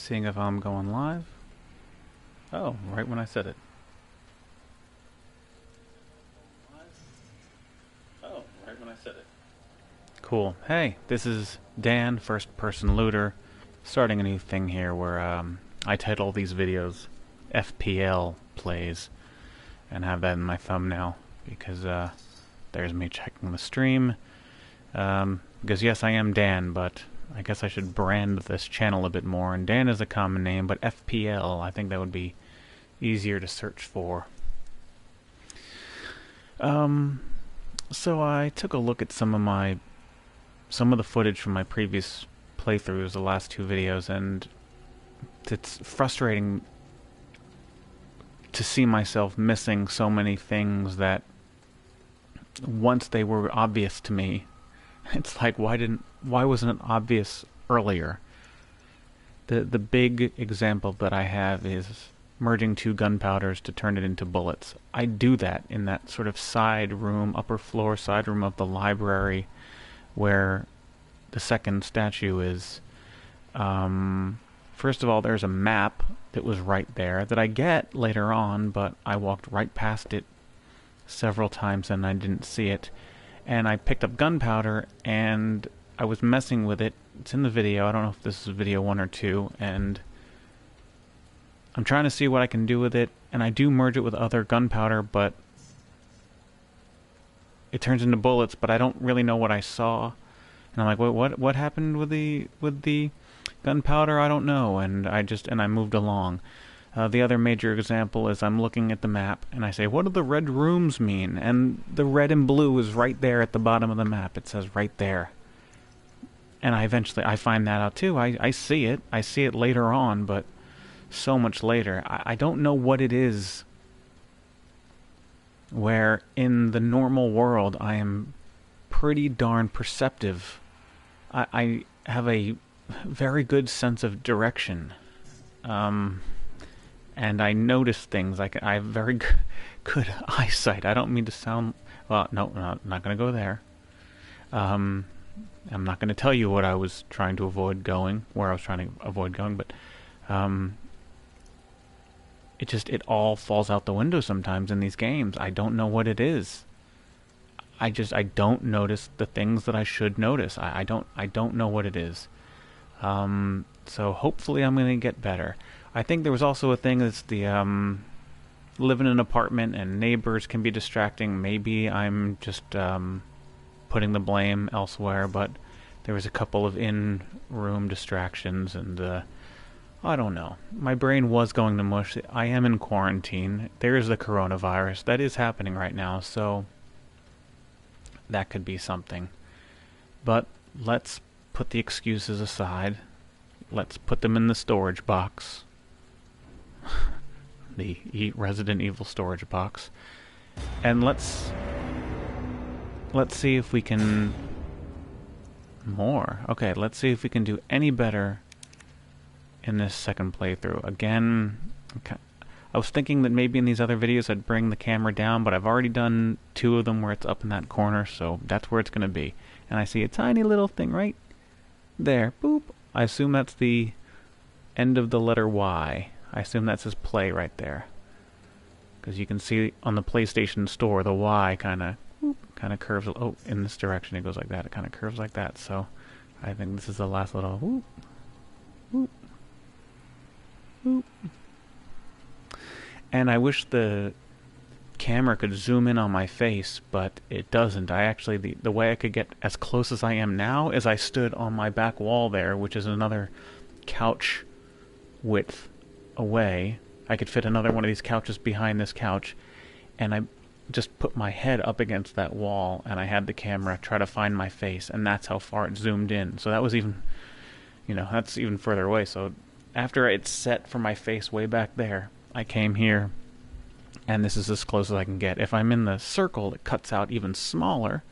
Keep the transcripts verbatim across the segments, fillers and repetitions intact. seeing if I'm going live. Oh, right when I said it. Oh, right when I said it. Cool. Hey, this is Dan, First Person Looter, starting a new thing here where um, I title these videos F P L Plays and have that in my thumbnail because uh, there's me checking the stream. Um, because yes, I am Dan, but I guess I should brand this channel a bit more, and Dan is a common name, but F P L, I think that would be easier to search for. Um, so I took a look at some of my, some of the footage from my previous playthroughs, the last two videos, and it's frustrating to see myself missing so many things that once they were obvious to me, it's like, why didn't, why wasn't it obvious earlier? The the big example that I have is merging two gunpowders to turn it into bullets. I do that in that sort of side room, upper floor side room of the library where the second statue is. Um, first of all, there's a map that was right there that I get later on, but I walked right past it several times and I didn't see it. And I picked up gunpowder, and I was messing with it. It's in the video. I don't know if this is video one or two, and I'm trying to see what I can do with it, and I do merge it with other gunpowder, but it turns into bullets, but I don't really know what I saw. And I'm like, wait, what what happened with the with the gunpowder? I don't know. And I just and I moved along. Uh, the other major example is I'm looking at the map, and I say, what do the red rooms mean? And the red and blue is right there at the bottom of the map. It says right there. And I eventually, I find that out too. I, I see it. I see it later on, but so much later. I, I don't know what it is where in the normal world I am pretty darn perceptive. I, I have a very good sense of direction. Um... And I notice things. Like I have very good, good eyesight. I don't mean to sound... Well, no, no I'm not going to go there. Um, I'm not going to tell you what I was trying to avoid going, where I was trying to avoid going, but... Um, it just, it all falls out the window sometimes in these games. I don't know what it is. I just, I don't notice the things that I should notice. I, I don't, I don't know what it is. Um, so hopefully I'm going to get better. I think there was also a thing that's the, um, live in an apartment and neighbors can be distracting. Maybe I'm just, um, putting the blame elsewhere, but there was a couple of in-room distractions and, uh, I don't know. My brain was going to mush. I am in quarantine. There is the coronavirus. That is happening right now, so that could be something. But let's put the excuses aside. Let's put them in the storage box. The Resident Evil storage box, and let's let's see if we can more. Okay, let's see if we can do any better in this second playthrough. Again, okay. I was thinking that maybe in these other videos I'd bring the camera down, but I've already done two of them where it's up in that corner, so that's where it's going to be. And I see a tiny little thing right there. Boop. I assume that's the end of the letter Y. I assume that says play right there, because you can see on the PlayStation Store the Y kind of kind of curves. Oh, in this direction it goes like that. It kind of curves like that. So I think this is the last little whoop, whoop, whoop. And I wish the camera could zoom in on my face, but it doesn't. I actually the the way I could get as close as I am now is I stood on my back wall there, which is another couch width away. I could fit another one of these couches behind this couch, and I just put my head up against that wall, and I had the camera try to find my face, and that's how far it zoomed in. So that was even, you know, that's even further away. So after it's set for my face way back there, I came here, and this is as close as I can get. If I'm in the circle, it cuts out even smaller,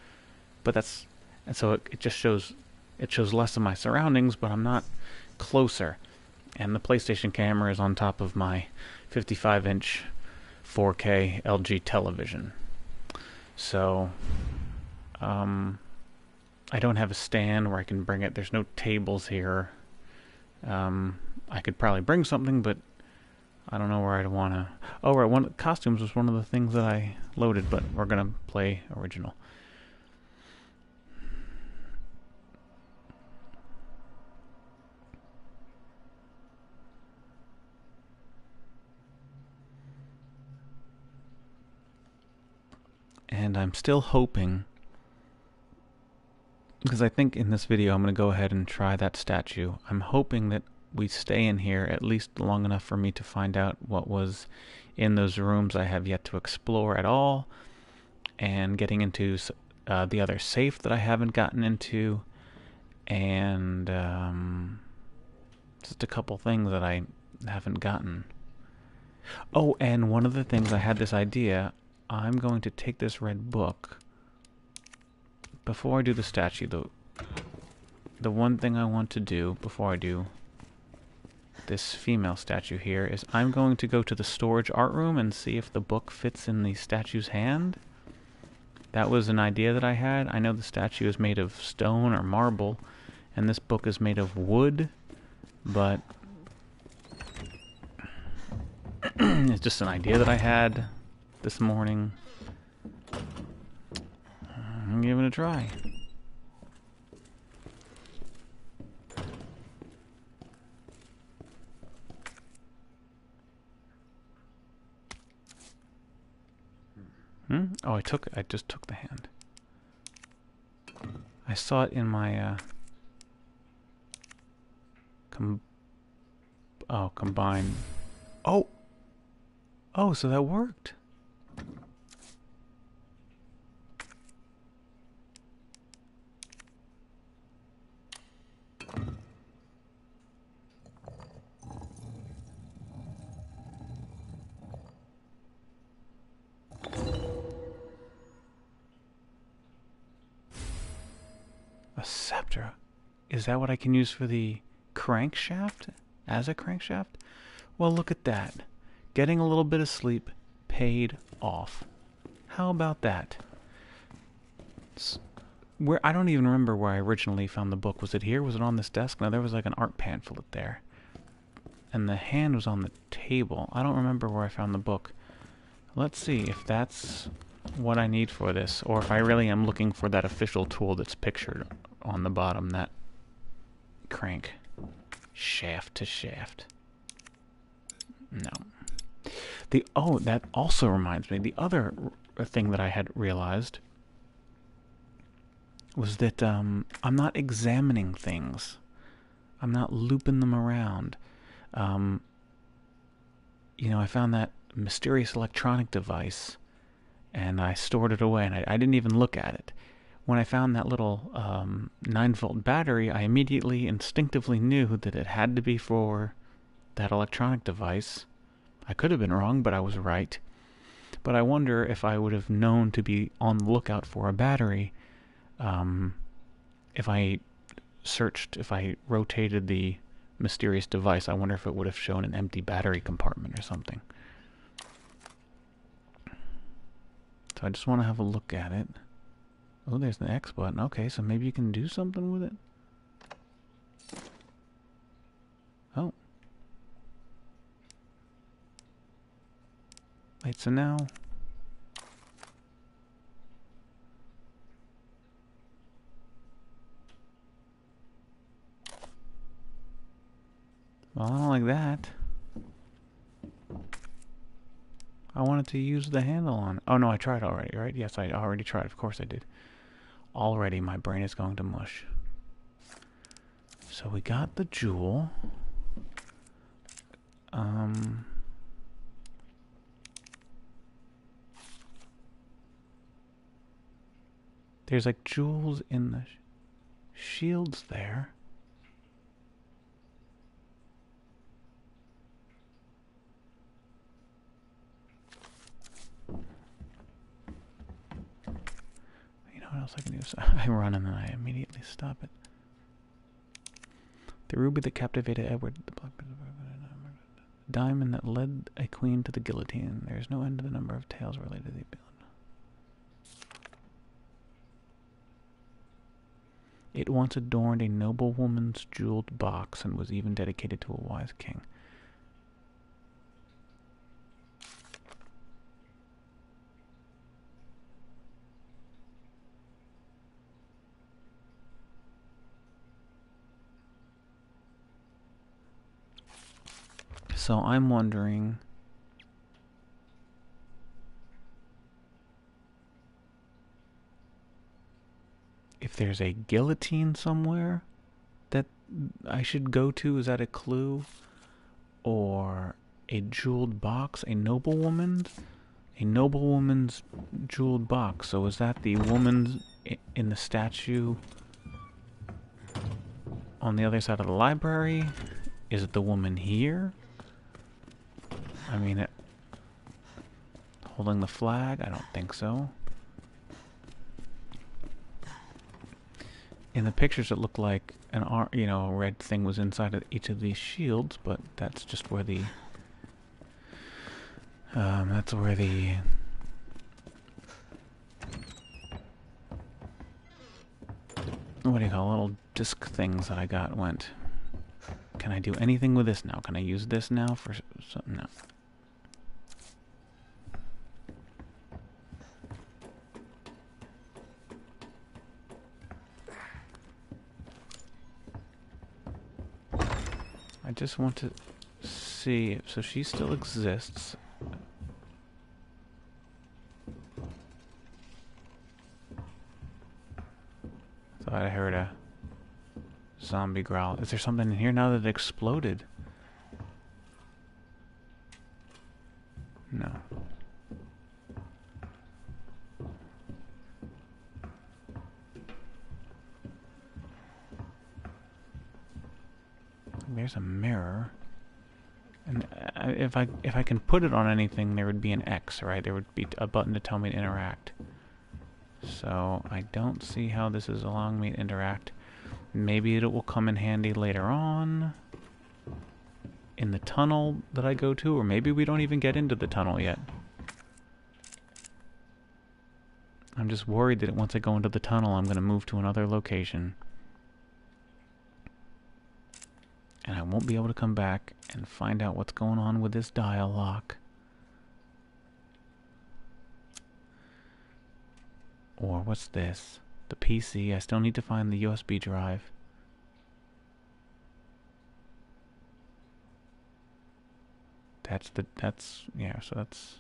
but that's, and so it, it just shows, it shows less of my surroundings, but I'm not closer. And the PlayStation camera is on top of my fifty-five inch four K L G television. So, um, I don't have a stand where I can bring it. There's no tables here. Um, I could probably bring something, but I don't know where I'd want to... Oh, right, one, costumes was one of the things that I loaded, but we're going to play original. And I'm still hoping, because I think in this video I'm going to go ahead and try that statue. I'm hoping that we stay in here at least long enough for me to find out what was in those rooms I have yet to explore at all, and getting into uh, the other safe that I haven't gotten into, and um, just a couple things that I haven't gotten. Oh, and one of the things, I had this idea. I'm going to take this red book. Before I do the statue, the, the one thing I want to do before I do this female statue here is I'm going to go to the storage art room and see if the book fits in the statue's hand. That was an idea that I had. I know the statue is made of stone or marble, and this book is made of wood, but it's just an idea that I had this morning. I'm giving it a try. Hmm? Oh, I took I just took the hand. I saw it in my uh com oh, combine. Oh. Oh, so that worked. A scepter. Is that what I can use for the crankshaft? As a crankshaft? Well, look at that. Getting a little bit of sleep paid off. How about that? Where I don't even remember where I originally found the book. Was it here? Was it on this desk? No, there was like an art pamphlet there. And the hand was on the table. I don't remember where I found the book. Let's see if that's what I need for this, or if I really am looking for that official tool that's pictured on the bottom, that crank shaft to shaft. No. The oh, that also reminds me, the other r thing that I had realized was that um, I'm not examining things. I'm not looping them around. Um, you know, I found that mysterious electronic device, and I stored it away, and I, I didn't even look at it. When I found that little um, nine volt battery, I immediately, instinctively knew that it had to be for that electronic device. I could have been wrong, but I was right. But I wonder if I would have known to be on the lookout for a battery um, if I searched, if I rotated the mysterious device. I wonder if it would have shown an empty battery compartment or something. So I just want to have a look at it. Oh, there's the X button. Okay, so maybe you can do something with it. Oh. Wait, so now... Well, I don't like that. I wanted to use the handle on... Oh, no, I tried already, right? Yes, I already tried. Of course I did. Already, my brain is going to mush. So we got the jewel. Um... There's like jewels in the sh shields there. What else I can do? So I run and then I immediately stop it. The ruby that captivated Edward, the black diamond that led a queen to the guillotine. There is no end to the number of tales related to the villain. It once adorned a noblewoman's jeweled box and was even dedicated to a wise king. So I'm wondering... if there's a guillotine somewhere that I should go to, is that a clue? Or a jeweled box, a noblewoman's? A noblewoman's jeweled box. So is that the woman in the statue on the other side of the library? Is it the woman here? I mean, it, holding the flag? I don't think so. In the pictures, it looked like an ar you know, a red thing was inside of each of these shields, but that's just where the um, that's where the what do you call little disc things that I got went. Can I do anything with this now? Can I use this now for something? No. I just want to see if so she still exists. Thought I heard a zombie growl. Is there something in here now that it exploded? No. There's a mirror, and if I if I can put it on anything, there would be an X, right? There would be a button to tell me to interact. So I don't see how this is allowing me to interact. Maybe it will come in handy later on in the tunnel that I go to, or maybe we don't even get into the tunnel yet. I'm just worried that once I go into the tunnel, I'm going to move to another location. And I won't be able to come back and find out what's going on with this dial lock. Or what's this? The P C. I still need to find the U S B drive. That's the... that's... yeah, so that's...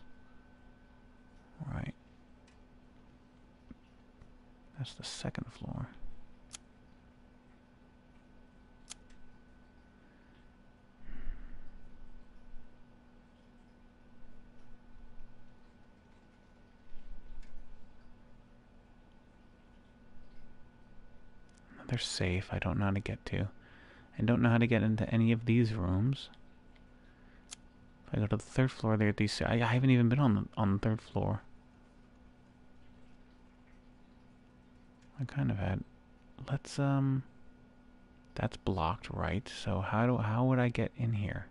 right. That's the second floor. They're safe. I don't know how to get to. I don't know how to get into any of these rooms. If I go to the third floor, there are these... I, I haven't even been on the, on the third floor. I kind of had... Let's, um... that's blocked, right? So how do how would I get in here?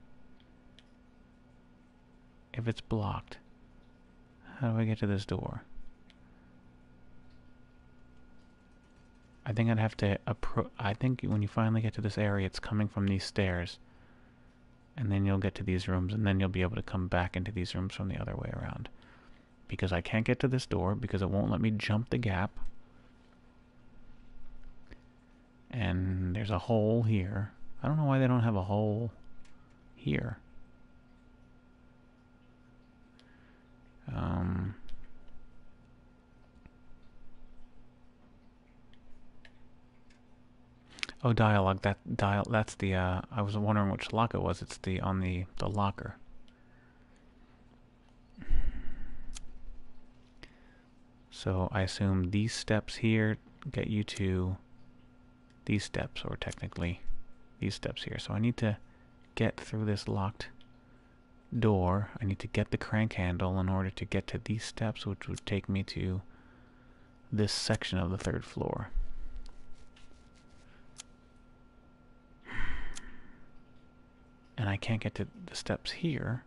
If it's blocked, how do I get to this door? I think I'd have to appro- I think when you finally get to this area, it's coming from these stairs. And then you'll get to these rooms, and then you'll be able to come back into these rooms from the other way around. Because I can't get to this door, because it won't let me jump the gap. And there's a hole here. I don't know why they don't have a hole here. Um... Oh, dialogue. That dial. That's the. Uh, I was wondering which lock it was. It's the on the the locker. So I assume these steps here get you to these steps, or technically these steps here. So I need to get through this locked door. I need to get the crank handle in order to get to these steps, which would take me to this section of the third floor. And I can't get to the steps here.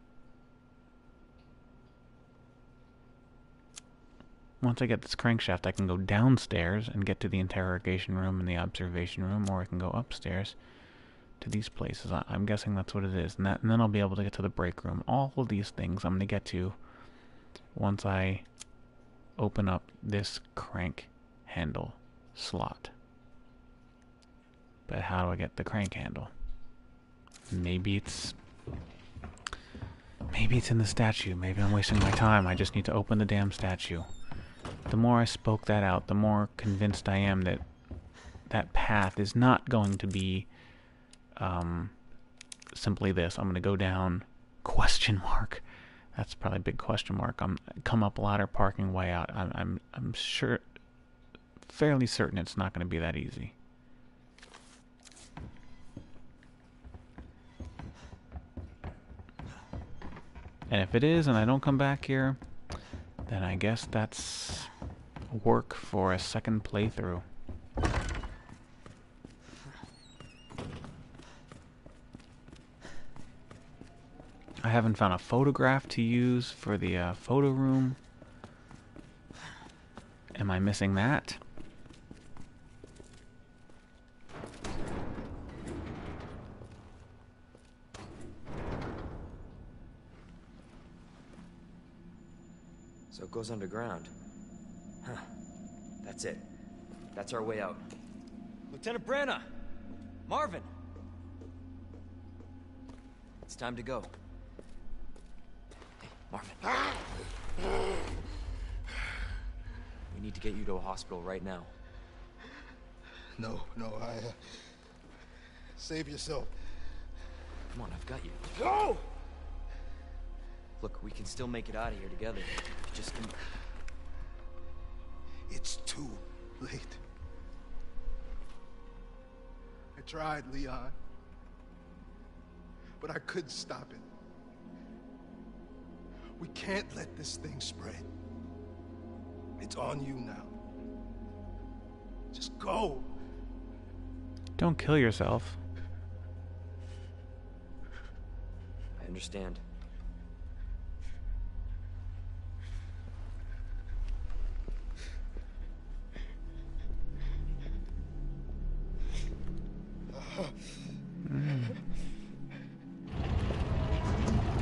Once I get this crankshaft, I can go downstairs and get to the interrogation room and the observation room, or I can go upstairs to these places. I I'm guessing that's what it is. And, that, and then I'll be able to get to the break room. All of these things I'm going to get to once I open up this crank handle slot. But how do I get the crank handle? Maybe it's... Maybe it's in the statue. Maybe I'm wasting my time. I just need to open the damn statue. The more I spoke that out, the more convinced I am that that path is not going to be um, simply this. I'm going to go down, question mark. That's probably a big question mark. I'm come up ladder, parking way out. I'm I'm, I'm sure, fairly certain it's not going to be that easy. And if it is, and I don't come back here, then I guess that's work for a second playthrough. I haven't found a photograph to use for the uh, photo room. Am I missing that? So it goes underground. Huh. That's it. That's our way out. Lieutenant Branagh! Marvin! It's time to go. Hey, Marvin. We need to get you to a hospital right now. No, no, I... Uh, save yourself. Come on, I've got you. Go! Look, we can still make it out of here together. Just can... It's too late. I tried, Leon. But I couldn't stop it. We can't let this thing spread. It's on you now. Just go. Don't kill yourself. I understand.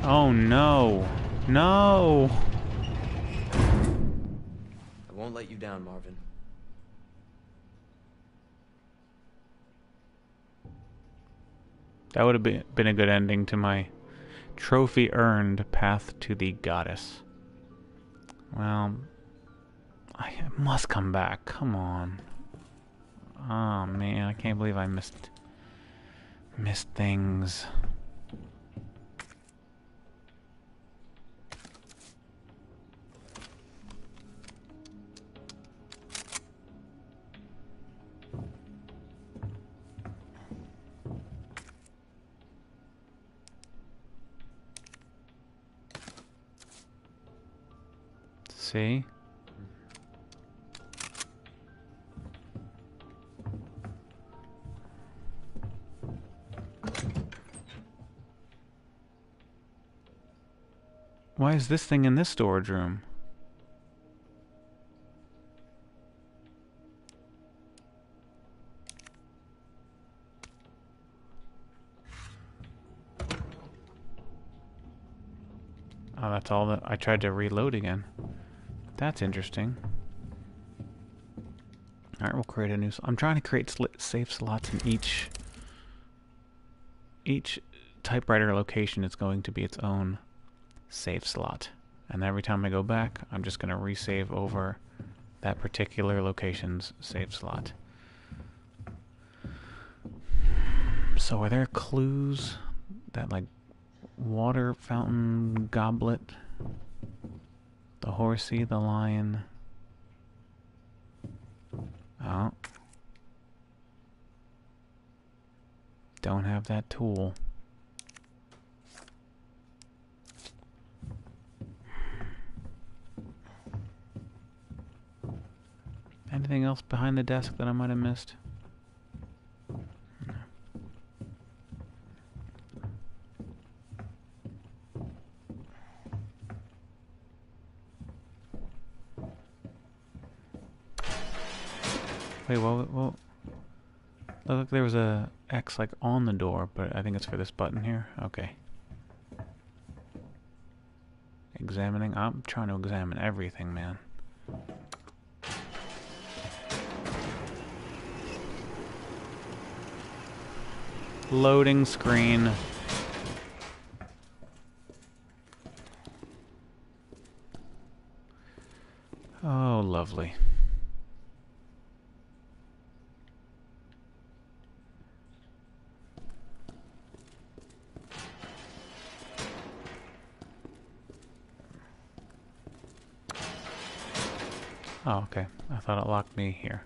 Oh no, no! I won't let you down, Marvin. That would have been, been a good ending to my trophy earned path to the goddess. Well, I must come back, come on. Oh man, I can't believe I missed, missed things. See? Why is this thing in this storage room? Oh, that's all that I tried to reload again. That's interesting. Alright, we'll create a new... I'm trying to create safe slots in each... Each typewriter location is going to be its own save slot. And every time I go back, I'm just going to resave over that particular location's save slot. So are there clues? That, like, water fountain goblet... The horsey, the lion. Oh. Don't have that tool. Anything else behind the desk that I might have missed? Wait, what? Well, well, look, there was a X like on the door, but I think it's for this button here. Okay. Examining. I'm trying to examine everything, man. Loading screen. Oh, lovely. Oh, okay. I thought it locked me here.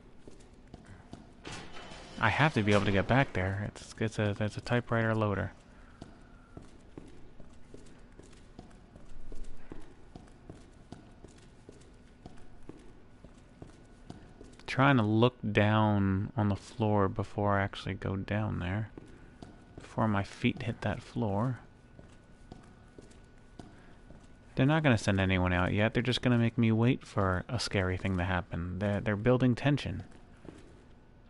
I have to be able to get back there. It's it's a it's a typewriter loader. I'm trying to look down on the floor before I actually go down there. Before my feet hit that floor. They're not going to send anyone out yet. They're just going to make me wait for a scary thing to happen. They're, they're building tension.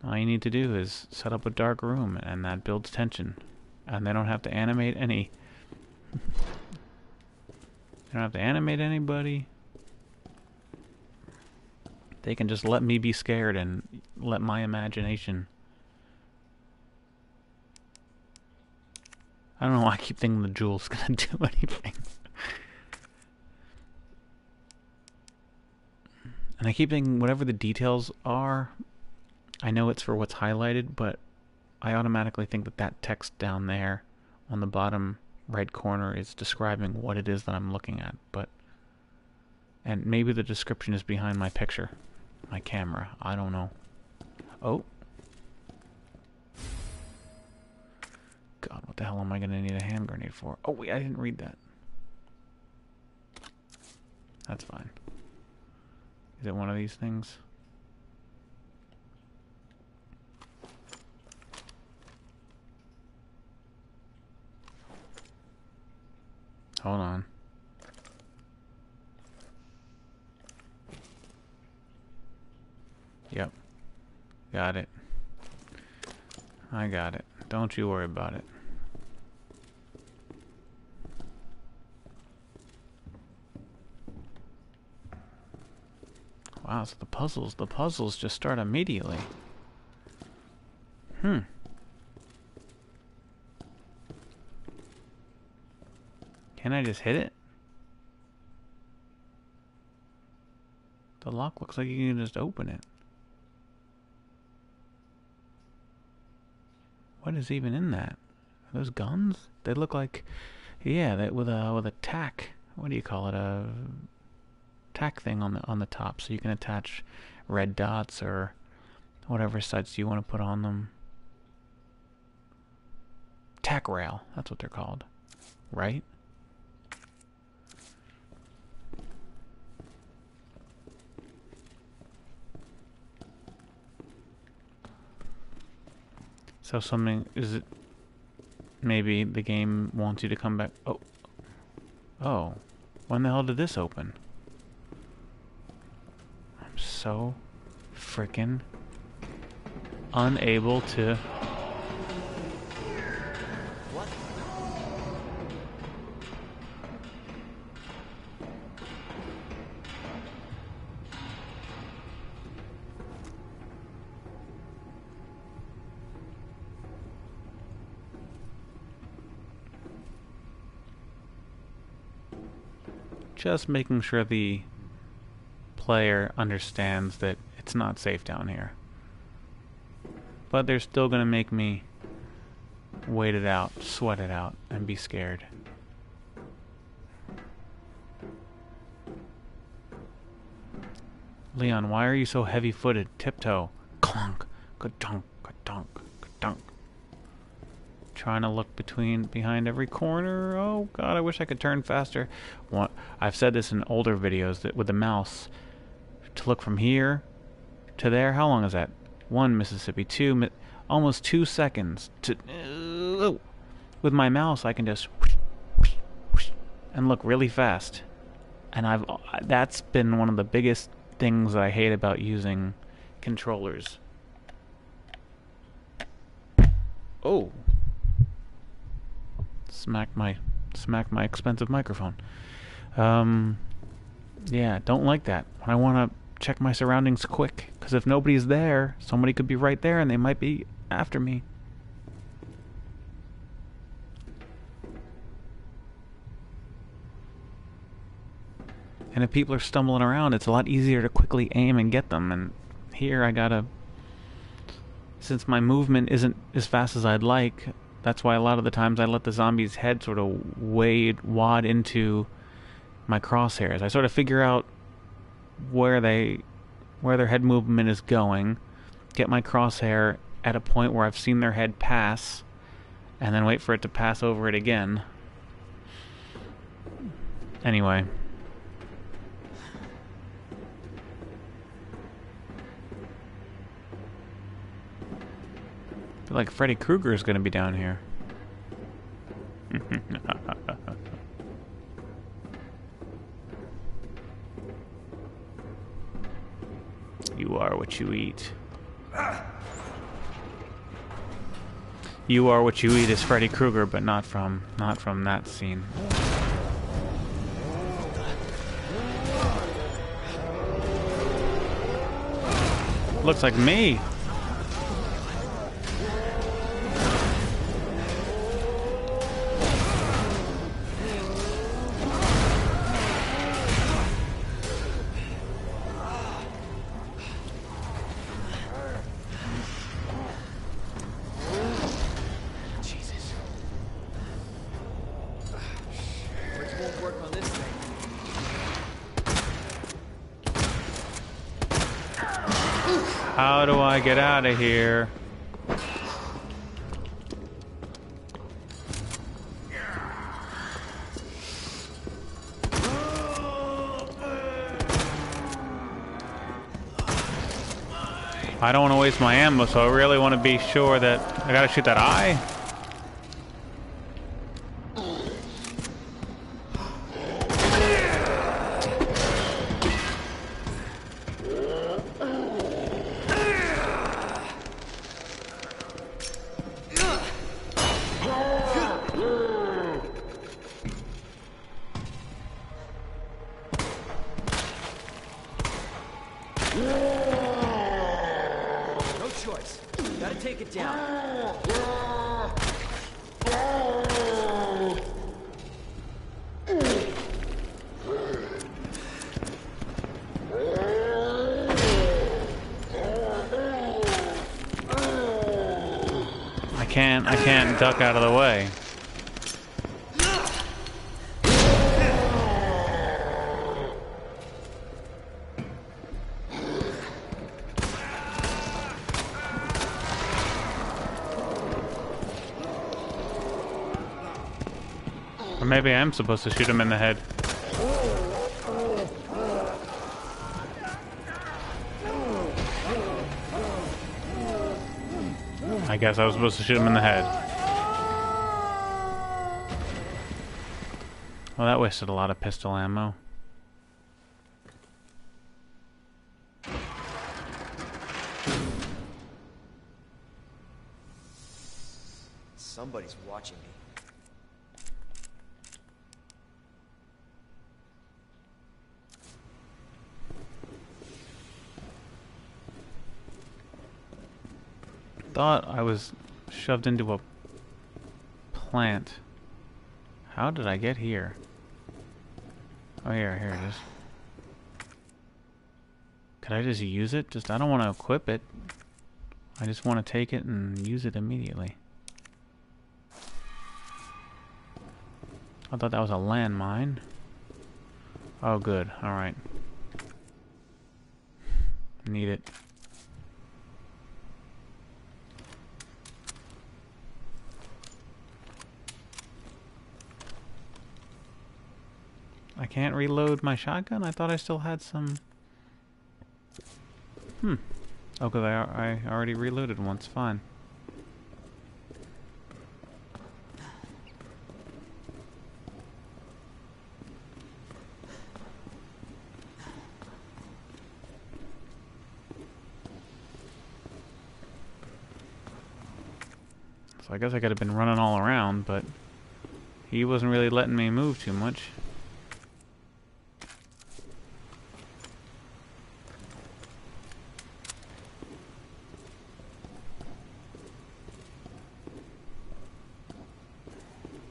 All you need to do is set up a dark room, and that builds tension. And they don't have to animate any... They don't have to animate anybody. They can just let me be scared and let my imagination... I don't know why I keep thinking the jewel's going to do anything. And I keep thinking, whatever the details are, I know it's for what's highlighted, but I automatically think that that text down there on the bottom right corner is describing what it is that I'm looking at. But and maybe the description is behind my picture, my camera. I don't know. Oh. God, what the hell am I going to need a hand grenade for? Oh, wait, I didn't read that. That's fine. Is it one of these things? Hold on. Yep. Got it. I got it. Don't you worry about it. Wow, so the puzzles, the puzzles just start immediately. Hmm. Can I just hit it? The lock looks like you can just open it. What is even in that? Are those guns? They look like, yeah, that with a with a tack. What do you call it? A tack thing on the on the top, so you can attach red dots or whatever sights you want to put on them. Tack rail. That's what they're called, right? So something, is it, maybe the game wants you to come back, oh, oh, when the hell did this open? I'm so frickin' unable to, what? Just making sure the player understands that it's not safe down here. But they're still going to make me wait it out, sweat it out, and be scared. Leon, why are you so heavy-footed? Tiptoe. Clonk. Ka-donk. Ka-donk. Ka-donk. Trying to look between behind every corner. Oh god, I wish I could turn faster. What, I've said this in older videos that with the mouse to look from here to there. How long is that? One Mississippi, two, mi almost two seconds. To uh, with my mouse, I can just whoosh, whoosh, whoosh, and look really fast. And I've that's been one of the biggest things that I hate about using controllers Oh. Smack my smack my expensive microphone. Um yeah, don't like that. When I want to check my surroundings quick, because if nobody's there, somebody could be right there and they might be after me. And if people are stumbling around, it's a lot easier to quickly aim and get them. And here I gotta, since my movement isn't as fast as I'd like, that's why a lot of the times I let the zombie's head sort of wade, wad into my crosshairs. I sort of figure out where they, where their head movement is going, get my crosshair at a point where I've seen their head pass, and then wait for it to pass over it again. Anyway. Like Freddy Krueger is going to be down here. You are what you eat. You are what you eat is Freddy Krueger, but not from not from that scene. Looks like me. How do I get out of here? I don't want to waste my ammo, so I really want to be sure that I gotta shoot that eye. Can't, I can't duck out of the way. Or maybe I am supposed to shoot him in the head. I guess I was supposed to shoot him in the head. Well, that wasted a lot of pistol ammo. Somebody's watching me. Thought I was shoved into a plant. How did I get here? Oh, here, here it is. Could I just use it? Just I don't want to equip it. I just want to take it and use it immediately. I thought that was a landmine. Oh, good. All right. Need it. I can't reload my shotgun? I thought I still had some... Hmm. Oh, because I, I already reloaded once. Fine. So I guess I could have been running all around, but he wasn't really letting me move too much.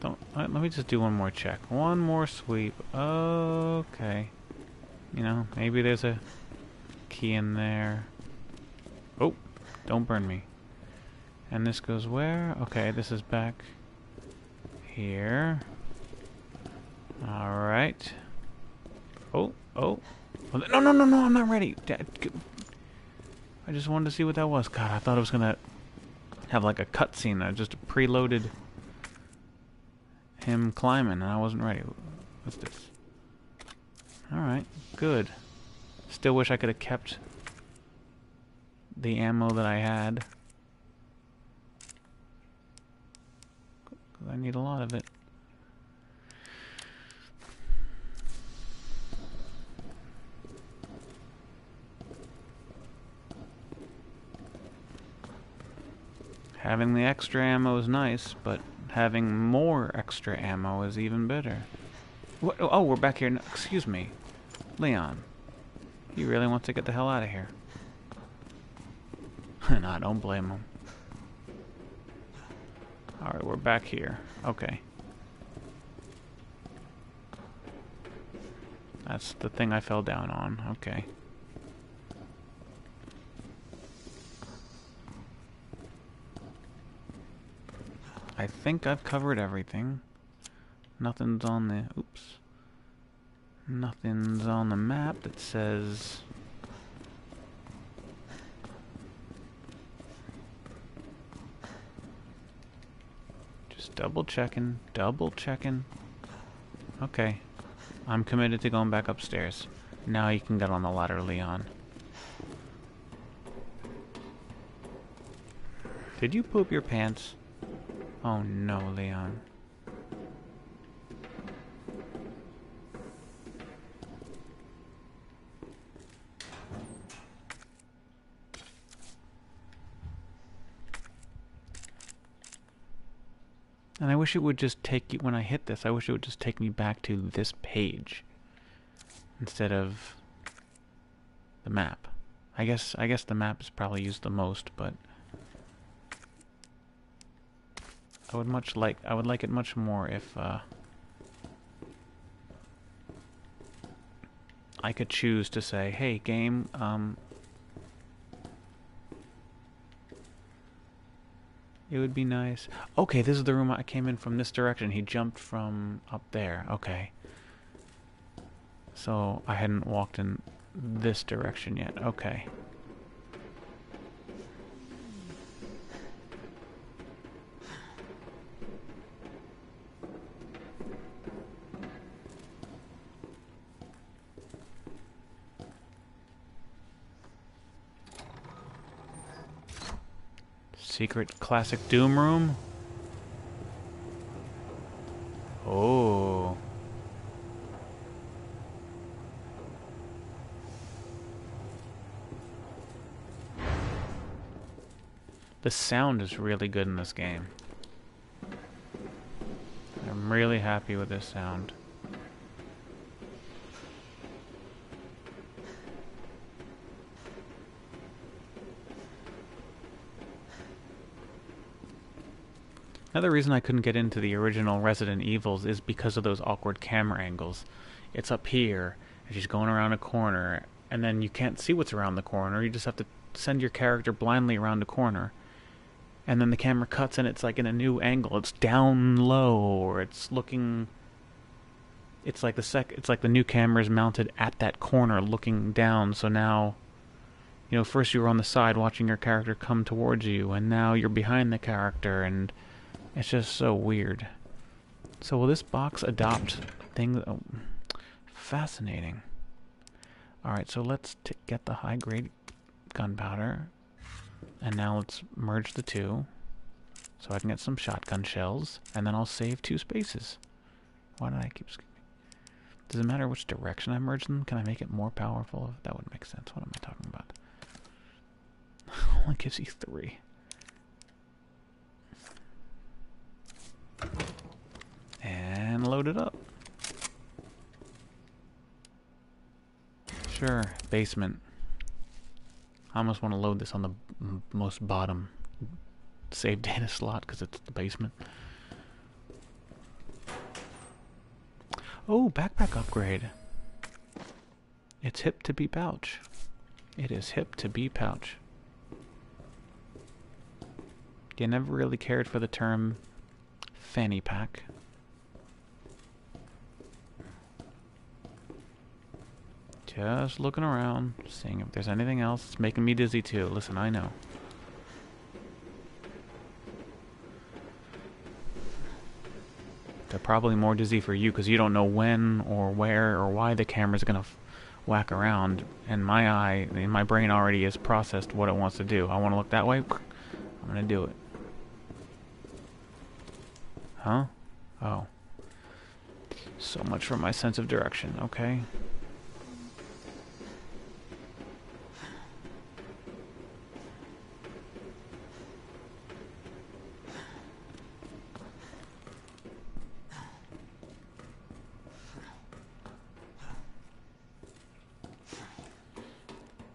Don't, let me just do one more check. One more sweep. Okay. You know, maybe there's a key in there. Oh, don't burn me. And this goes where? Okay, this is back here. Alright. Oh, oh. No, no, no, no, I'm not ready. I just wanted to see what that was. God, I thought it was going to have like a cutscene. I just preloaded him climbing, and I wasn't ready. What's this? Alright, good. Still wish I could have kept the ammo that I had. I need a lot of it. Having the extra ammo is nice, but having more extra ammo is even better. What? Oh, we're back here. No, excuse me. Leon. He really wants to get the hell out of here. And I don't blame him. Alright, we're back here. Okay. That's the thing I fell down on. Okay. I think I've covered everything. Nothing's on the... Oops. Nothing's on the map that says... Double checking, double checking. Okay. I'm committed to going back upstairs. Now you can get on the ladder, Leon. Did you poop your pants? Oh no, Leon. And I wish it would just take you, when I hit this, I wish it would just take me back to this page instead of the map. I guess I guess the map is probably used the most, but I would much like I would like it much more if uh, I could choose to say, "Hey, game, um, it would be nice." Okay, this is the room I came in from this direction. He jumped from up there. Okay. So I hadn't walked in this direction yet. Okay. Secret classic Doom room? Oh. The sound is really good in this game. I'm really happy with this sound. Another reason I couldn't get into the original Resident Evils is because of those awkward camera angles. It's up here, and she's going around a corner, and then you can't see what's around the corner. You just have to send your character blindly around a corner. And then the camera cuts, and it's like in a new angle. It's down low, or it's looking... It's like the sec. It's like the new camera's mounted at that corner, looking down, so now... You know, first you were on the side watching your character come towards you, and now you're behind the character, and... It's just so weird. So will this box adopt things? Oh, fascinating. Alright, so let's t get the high-grade gunpowder. And now let's merge the two. So I can get some shotgun shells. And then I'll save two spaces. Why did I keep skipping? Does it matter which direction I merge them? Can I make it more powerful? That would make sense. What am I talking about? Only gives you three. Sure, basement. I almost want to load this on the m most bottom save data slot because it's the basement. Oh, backpack upgrade. It's hip to be pouch. It is hip to be pouch. You never really cared for the term fanny pack. Just looking around, seeing if there's anything else. It's making me dizzy too. Listen, I know. They're probably more dizzy for you because you don't know when or where or why the camera's gonna f whack around. And my eye, and my brain already has processed what it wants to do. I want to look that way. I'm gonna do it. Huh? Oh. So much for my sense of direction. Okay.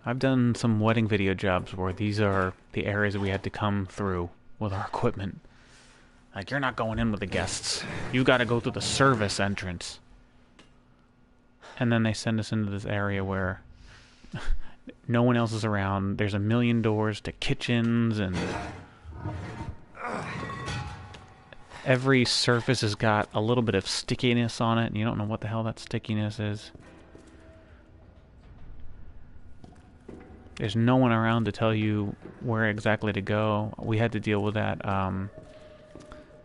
I've done some wedding video jobs where these are the areas we had to come through with our equipment. Like, you're not going in with the guests. You gotta go through the service entrance. And then they send us into this area where no one else is around. There's a million doors to kitchens and... every surface has got a little bit of stickiness on it, and you don't know what the hell that stickiness is. There's no one around to tell you where exactly to go. We had to deal with that. Um,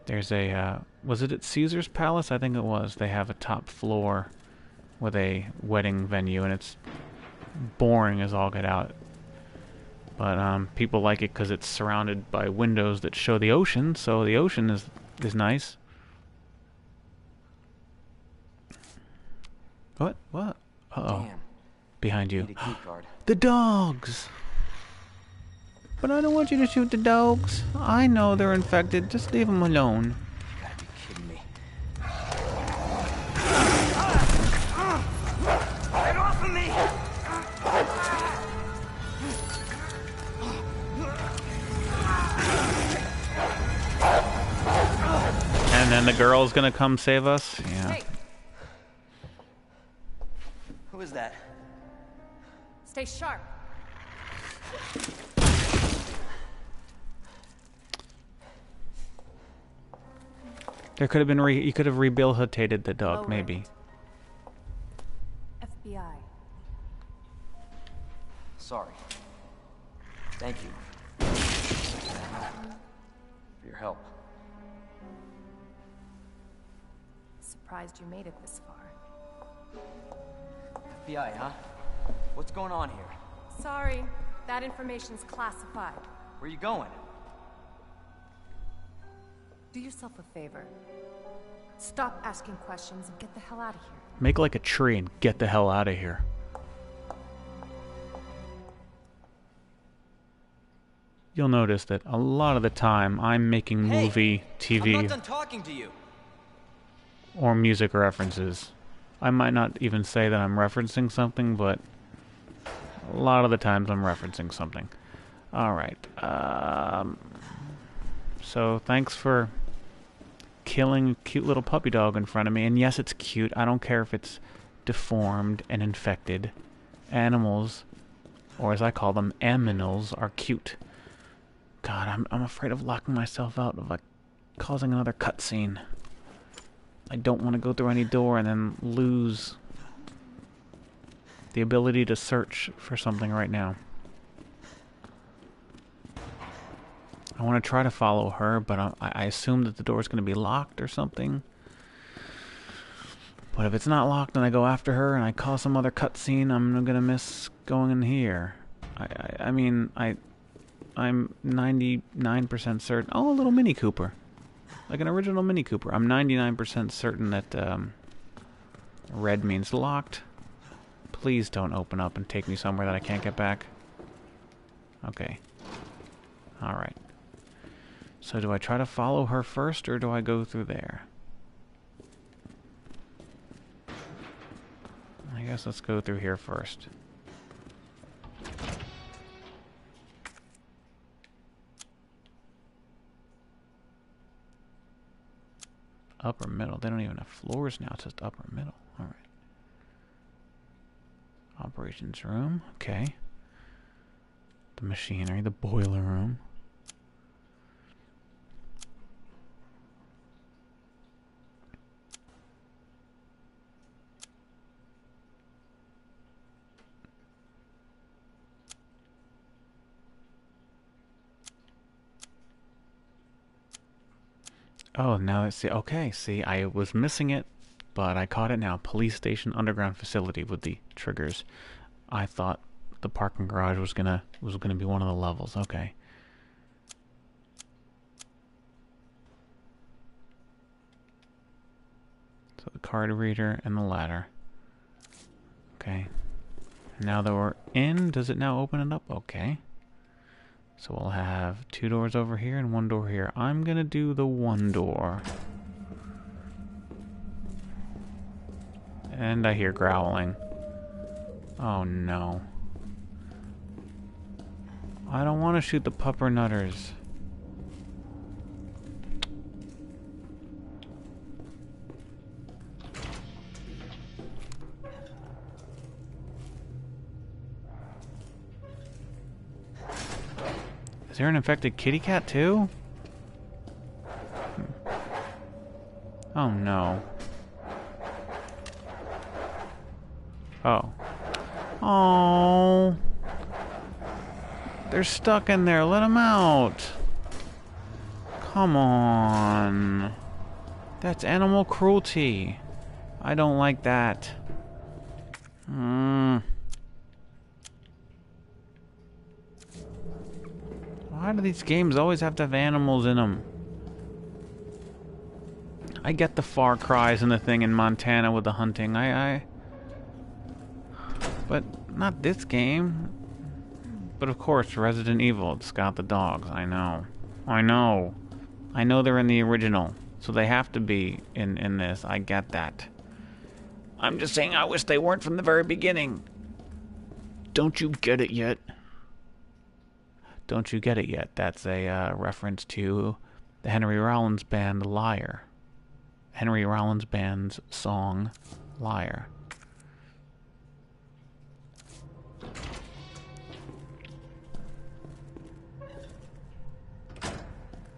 there's a... Uh, was it at Caesar's Palace? I think it was. They have a top floor with a wedding venue, and it's boring as all get out. But um, people like it because it's surrounded by windows that show the ocean, so the ocean is, is nice. What? What? Uh-oh. Damn. Behind you. The dogs! But I don't want you to shoot the dogs. I know they're infected. Just leave them alone. You gotta be kidding me. Get off of me! And then the girl's gonna come save us? Yeah. Hey. Who is that? Stay sharp. There could have been re you could have rehabilitated the dog, oh, maybe. Right. F B I. Sorry. Thank you for your help. Surprised you made it this far. F B I, huh? What's going on here? Sorry, that information's classified. Where are you going? Do yourself a favor. Stop asking questions and get the hell out of here. Make like a tree and get the hell out of here. You'll notice that a lot of the time I'm making hey, movie, T V, I'm not done talking to you. Or music references. I might not even say that I'm referencing something, but a lot of the times I'm referencing something. Alright. Um, so, thanks for killing a cute little puppy dog in front of me. And yes, it's cute. I don't care if it's deformed and infected. Animals, or as I call them, aminals, are cute. God, I'm, I'm afraid of locking myself out of, like, causing another cutscene. I don't want to go through any door and then lose the ability to search for something right now. I want to try to follow her, but I, I assume that the door is going to be locked or something. But if it's not locked and I go after her and I cause some other cutscene, I'm going to miss going in here. I, I, I mean, I, I'm ninety-nine percent certain. Oh, a little Mini Cooper. Like an original Mini Cooper. I'm ninety-nine percent certain that um, red means locked. Please don't open up and take me somewhere that I can't get back. Okay. Alright. So do I try to follow her first, or do I go through there? I guess let's go through here first. upper middle. They don't even have floors now. It's just upper middle. All right. Operations room. Okay. The machinery. The boiler room. Oh, now I see. Okay, see, I was missing it, but I caught it now. Police station, underground facility with the triggers. I thought the parking garage was gonna was gonna be one of the levels. Okay. So the card reader and the ladder. Okay. Now that we're in, does it now open it up? Okay. So we'll have two doors over here and one door here. I'm gonna do the one door. And I hear growling. Oh no. I don't want to shoot the puppernutters. Is there an infected kitty cat too? Oh no. Oh. Oh. They're stuck in there. Let them out. Come on. That's animal cruelty. I don't like that. Mmm. Why do these games always have to have animals in them? I get the Far Cries and the thing in Montana with the hunting. I, I... But not this game. But of course, Resident Evil. It's got the dogs. I know. I know. I know they're in the original. So they have to be in, in this. I get that. I'm just saying I wish they weren't from the very beginning. Don't you get it yet? Don't you get it yet? That's a uh, reference to the Henry Rollins band Liar. Henry Rollins band's song Liar.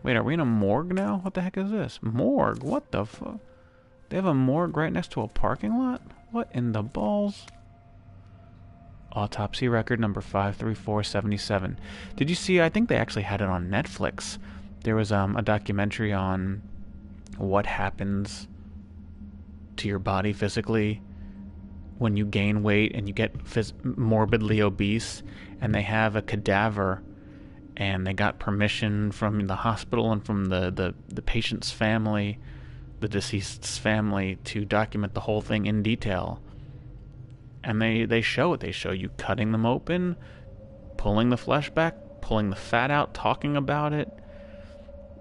Wait, are we in a morgue now? What the heck is this? Morgue? What the fuck? They have a morgue right next to a parking lot? What in the balls? Autopsy record number five three four seven seven. Did you see? I think they actually had it on Netflix. There was um, a documentary on what happens to your body physically when you gain weight and you get phys morbidly obese. And they have a cadaver, and they got permission from the hospital and from the, the, the patient's family, the deceased's family, to document the whole thing in detail. And they, they show it. They show you cutting them open, pulling the flesh back, pulling the fat out, talking about it.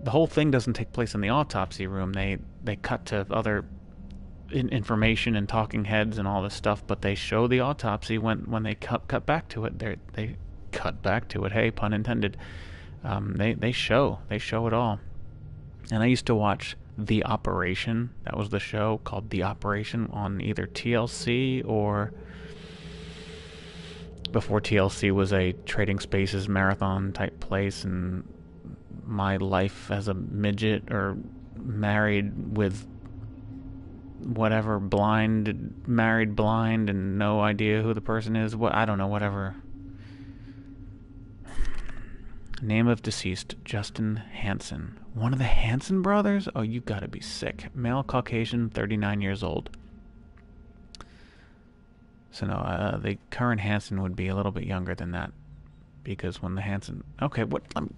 The whole thing doesn't take place in the autopsy room. They they cut to other in information and talking heads and all this stuff, but they show the autopsy when, when they cut cut back to it. They they cut back to it. Hey, pun intended. Um, they they show they show it all. And I used to watch The Operation. That was the show called The Operation on either T L C or before T L C was a Trading Spaces marathon type place, and my life as a midget or married with whatever, blind, married blind and no idea who the person is, what I don't know, whatever. Name of deceased, Justin Hanson. One of the Hanson brothers? Oh, you gotta be sick. Male Caucasian, thirty-nine years old. So no, uh, the current Hanson would be a little bit younger than that. Because when the Hanson... Okay, what... Um,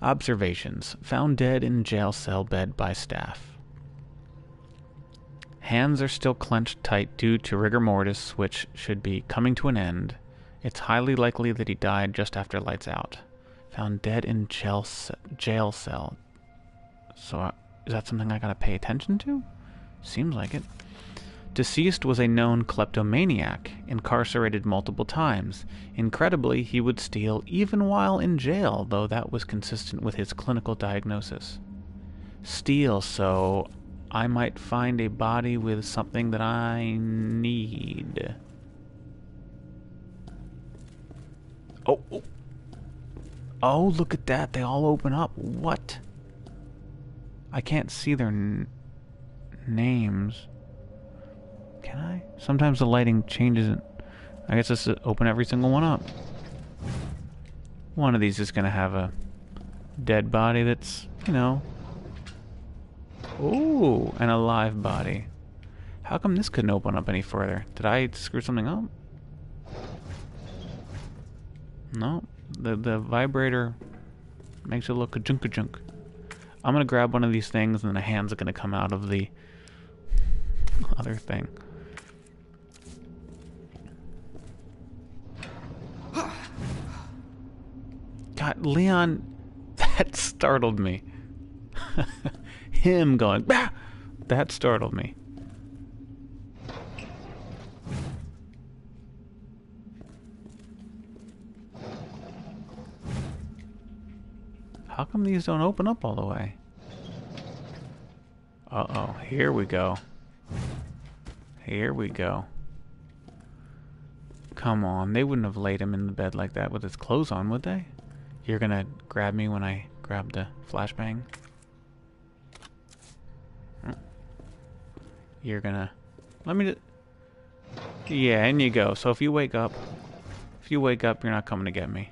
observations. Found dead in jail cell bed by staff. Hands are still clenched tight due to rigor mortis, which should be coming to an end. It's highly likely that he died just after lights out. Found dead in jail jail cell. So uh, is that something I gotta pay attention to? Seems like it. Deceased was a known kleptomaniac, incarcerated multiple times. Incredibly, he would steal even while in jail, though that was consistent with his clinical diagnosis. Steal, so I might find a body with something that I need. Oh, oh. Oh, look at that. They all open up. What? I can't see their n names. Can I? Sometimes the lighting changes. I guess let's open every single one up. One of these is going to have a dead body that's, you know... Ooh, and a live body. How come this couldn't open up any further? Did I screw something up? No. The the vibrator makes it look ka-junk-ka-junk. I'm going to grab one of these things, and then the hands are going to come out of the other thing. God, Leon, that startled me. Him going, bah! That startled me. How come these don't open up all the way? Uh-oh, here we go. Here we go. Come on, they wouldn't have laid him in the bed like that with his clothes on, would they? You're gonna grab me when I grab the flashbang? You're gonna... Let me... Yeah, in you go. So if you wake up... If you wake up, you're not coming to get me.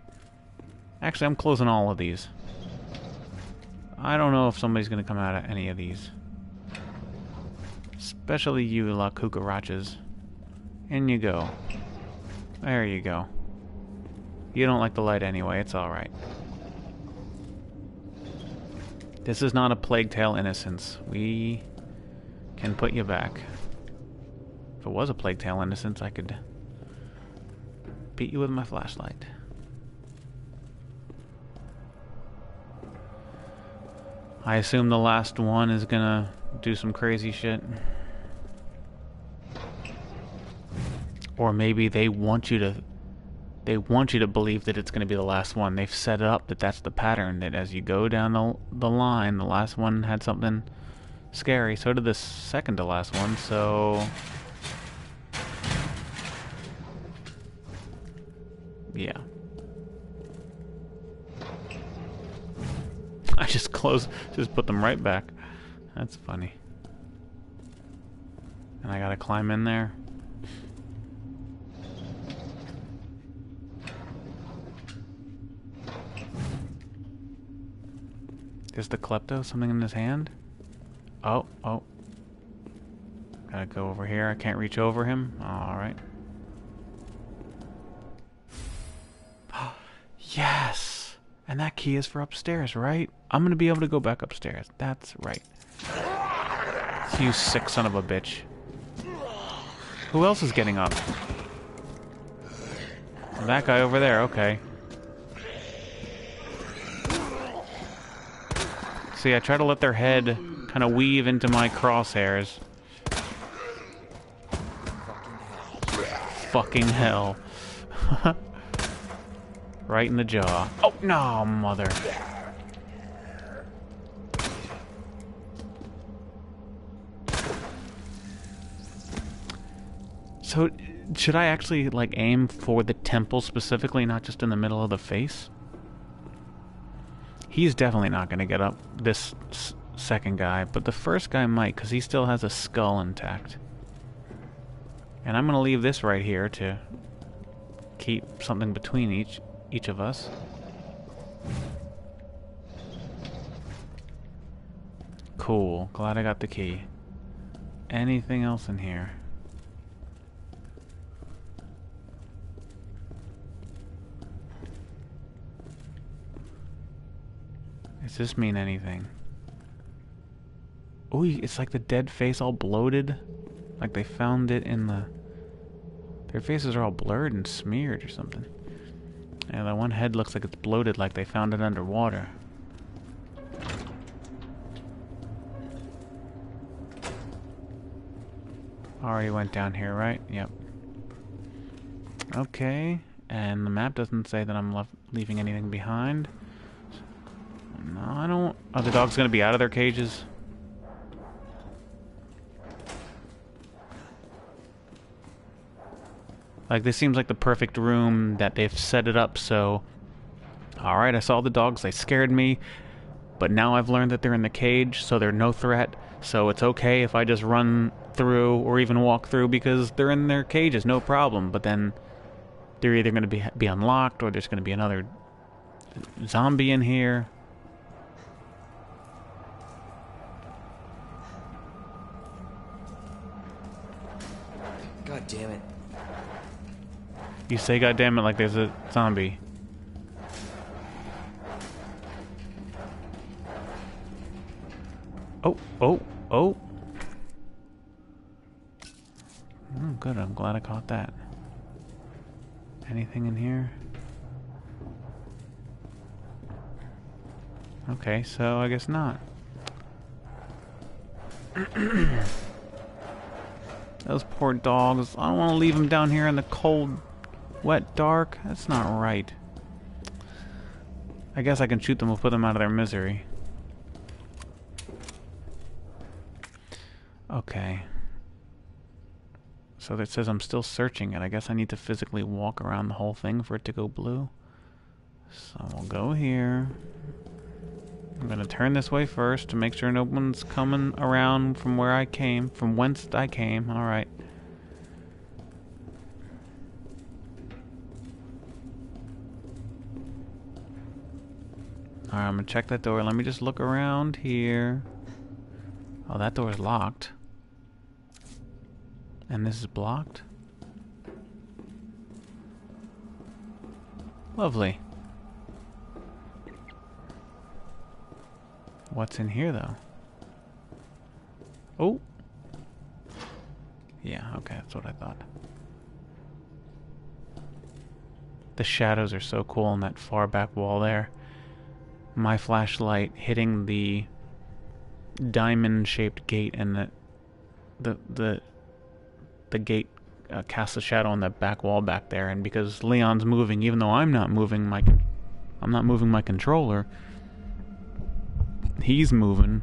Actually, I'm closing all of these. I don't know if somebody's gonna come out of any of these. Especially you, La Cucarachas. In you go. There you go. You don't like the light anyway. It's alright. This is not a Plague Tale Innocence. We... can put you back. If it was a Plague Tale Innocence, I could beat you with my flashlight. I assume the last one is gonna do some crazy shit. Or maybe they want you to they want you to believe that it's gonna be the last one. They've set it up that that's the pattern, that as you go down the, the line, the last one had something scary. So did the second to last one, so... Yeah. I just closed, just put them right back. That's funny. And I gotta climb in there. Is the klepto something in his hand? Oh, oh. Gotta go over here. I can't reach over him. Alright. Yes! And that key is for upstairs, right? I'm gonna be able to go back upstairs. That's right. You sick son of a bitch. Who else is getting up? That guy over there, okay. See, I try to let their head... kind of weave into my crosshairs. Fucking hell. Right in the jaw. Oh, no, mother. So, should I actually, like, aim for the temple specifically, not just in the middle of the face? He's definitely not going to get up this... second guy, but the first guy might, because he still has a skull intact. And I'm going to leave this right here to keep something between each each of us. Cool. Glad I got the key. Anything else in here? Does this mean anything? Oh, it's like the dead face all bloated. Like they found it in the... Their faces are all blurred and smeared or something. And the one head looks like it's bloated, like they found it underwater. Already went down here, right? Yep. Okay. And the map doesn't say that I'm left leaving anything behind. No, I don't... Are the dogs going to be out of their cages? Like, this seems like the perfect room that they've set it up, so... Alright, I saw the dogs, they scared me, but now I've learned that they're in the cage, so they're no threat, so it's okay if I just run through or even walk through because they're in their cages, no problem, but then they're either going to be, be unlocked or there's going to be another zombie in here. God damn it. You say God damn it like there's a zombie. Oh, oh, oh. Oh, good. I'm glad I caught that. Anything in here? Okay, so I guess not. Those poor dogs. I don't want to leave them down here in the cold, wet, dark. That's not right. I guess I can shoot them. We'll put them out of their misery. Okay. So that says I'm still searching it. I guess I need to physically walk around the whole thing for it to go blue. So we'll go here. I'm gonna turn this way first to make sure no one's coming around from where I came, from whence I came. Alright. Alright, I'm gonna check that door. Let me just look around here. Oh, that door is locked. And this is blocked. Lovely. What's in here, though? Oh! Yeah, okay, that's what I thought. The shadows are so cool on that far back wall there. My flashlight hitting the diamond-shaped gate and the... the... the... the gate uh, casts a shadow on that back wall back there, and because Leon's moving, even though I'm not moving my I'm not moving my controller, he's moving.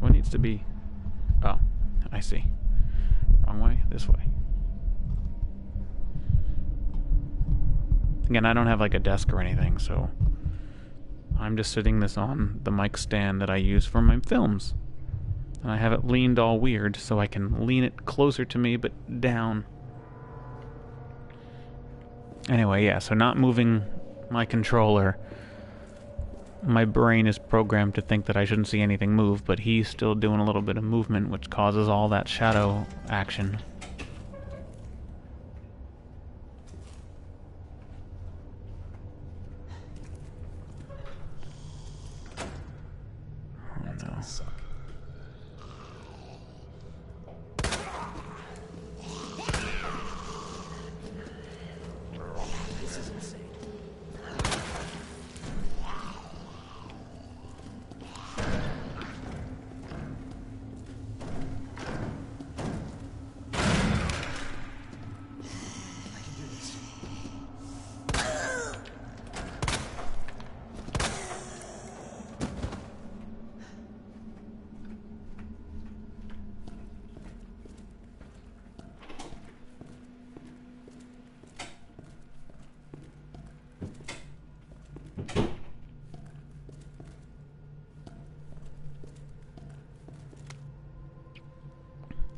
What needs to be? Oh, I see. Wrong way? This way. Again, I don't have like a desk or anything, so I'm just sitting this on the mic stand that I use for my films. And I have it leaned all weird, so I can lean it closer to me, but down. Anyway, yeah, so not moving my controller. My brain is programmed to think that I shouldn't see anything move, but he's still doing a little bit of movement, which causes all that shadow action.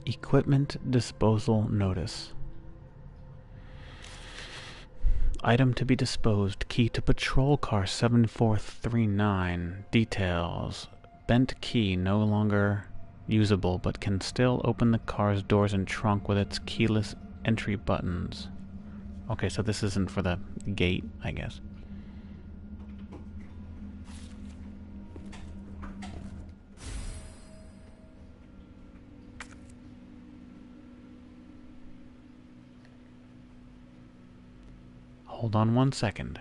Equipment disposal notice. Item to be disposed. Key to patrol car seven four three nine. Details. Bent key no longer usable, but can still open the car's doors and trunk with its keyless entry buttons. Okay, so this isn't for the gate, I guess. Hold on one second.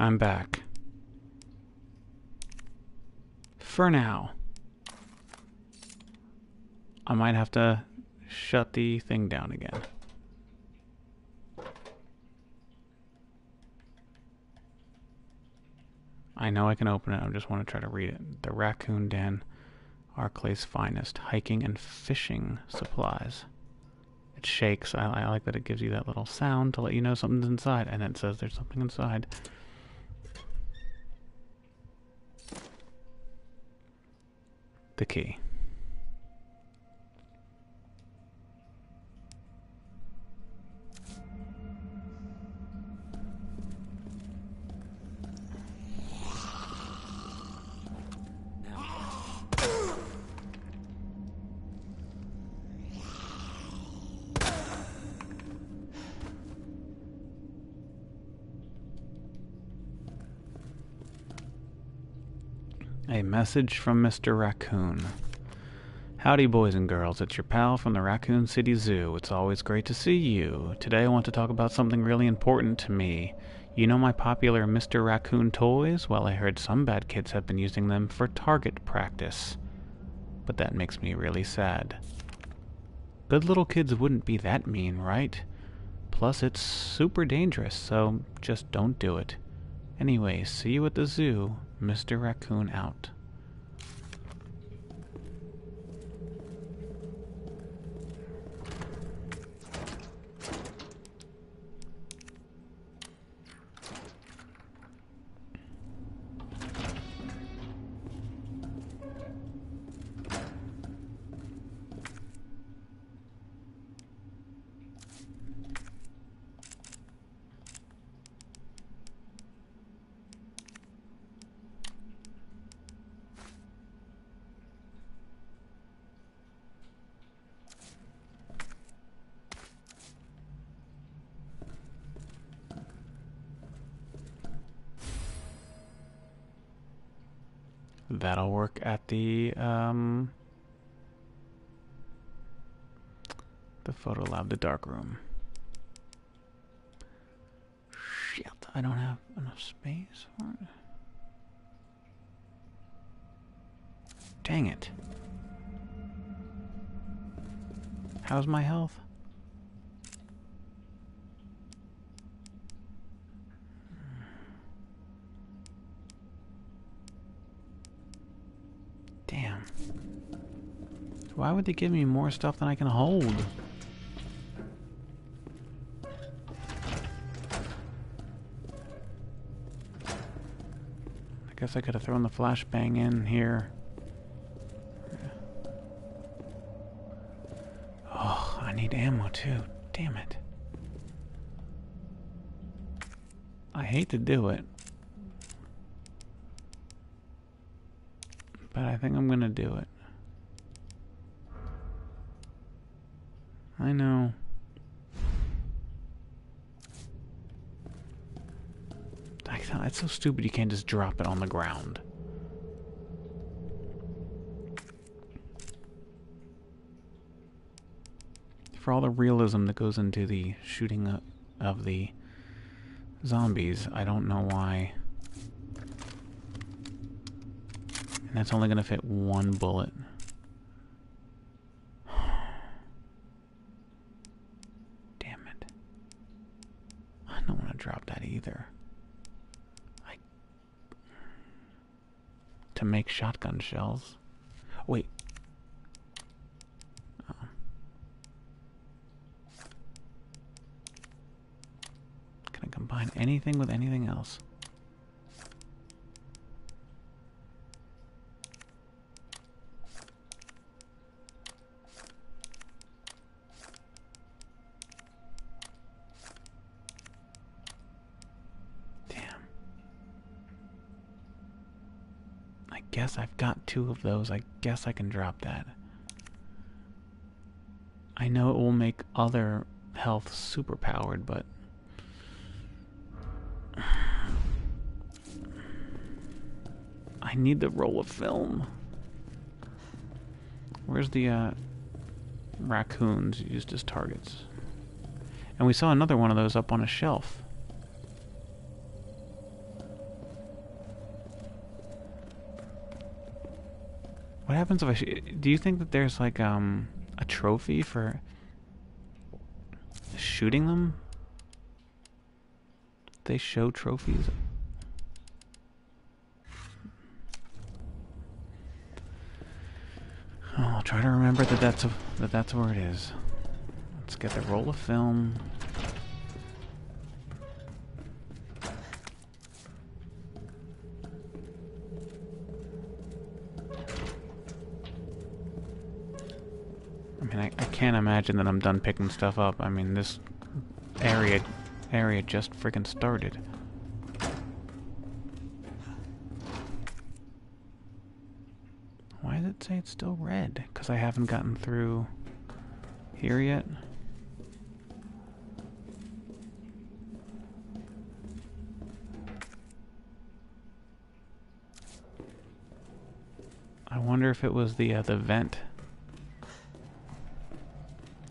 I'm back. For now. I might have to shut the thing down again. I know I can open it, I just want to try to read it. The Raccoon Den, Arclay's finest, hiking and fishing supplies. It shakes. I, I like that it gives you that little sound to let you know something's inside, and it says there's something inside. The key. A message from Mister Raccoon. Howdy boys and girls, it's your pal from the Raccoon City Zoo. It's always great to see you. Today I want to talk about something really important to me. You know my popular Mister Raccoon toys? Well, I heard some bad kids have been using them for target practice. But that makes me really sad. Good little kids wouldn't be that mean, right? Plus it's super dangerous, so just don't do it. Anyway, see you at the zoo. Mister Raccoon out. That'll work at the, um, the photo lab, the dark room. Shit, I don't have enough space for it. Dang it. How's my health? Damn. Why would they give me more stuff than I can hold? I guess I could have thrown the flashbang in here. Oh, I need ammo too. Damn it. I hate to do it. But I think I'm gonna do it. I know. I thought it's so stupid you can't just drop it on the ground. For all the realism that goes into the shooting of the zombies, I don't know why. And that's only going to fit one bullet. Damn it. I don't want to drop that either. I... To make shotgun shells. Wait. Uh-oh. Can I combine anything with anything else? Guess I've got two of those. I guess I can drop that. I know it will make other health super powered, but I need the roll of film. Where's the uh, raccoons used as targets? And we saw another one of those up on a shelf. What happens if I sh do you think that there's like um a trophy for shooting them? They show trophies. Oh, I'll try to remember that that's a, that that's where it is. Let's get the roll of film. I mean, I, I can't imagine that I'm done picking stuff up. I mean, this area area just freaking started. Why does it say it's still red? Because I haven't gotten through here yet. I wonder if it was the uh, the vent.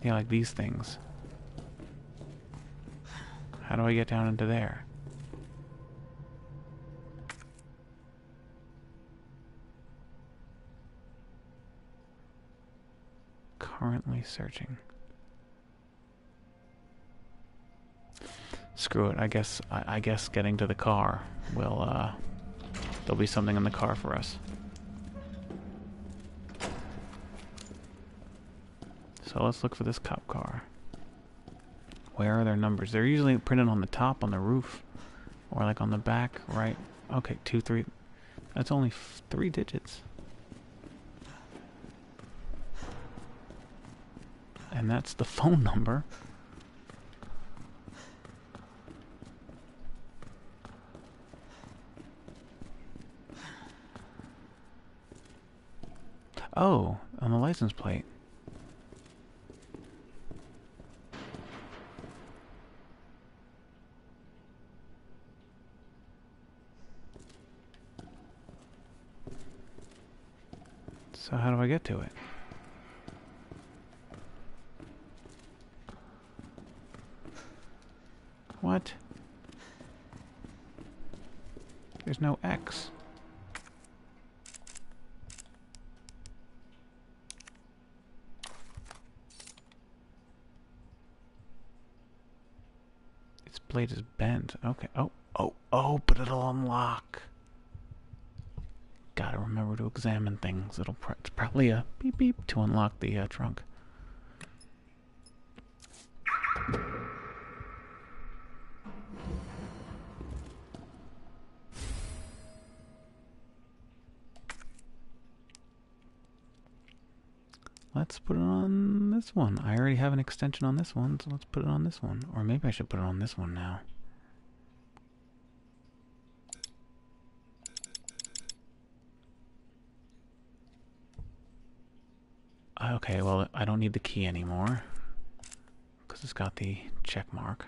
Yeah, like these things. How do I get down into there? Currently searching. Screw it. I guess. I, I guess getting to the car will. Uh, there'll be something in the car for us. So let's look for this cop car. Where are their numbers? They're usually printed on the top, on the roof, or like on the back, right? Okay, two, three. That's only f three digits. And that's the phone number. Oh, on the license plate. So how do I get to it? What? There's no X. Its blade is bent. Okay. Oh, oh, oh, but it'll unlock. Gotta remember to examine things. It'll pr it's probably a beep beep to unlock the uh, trunk. Let's put it on this one. I already have an extension on this one, so let's put it on this one. Or maybe I should put it on this one now. Okay, well, I don't need the key anymore because it's got the check mark.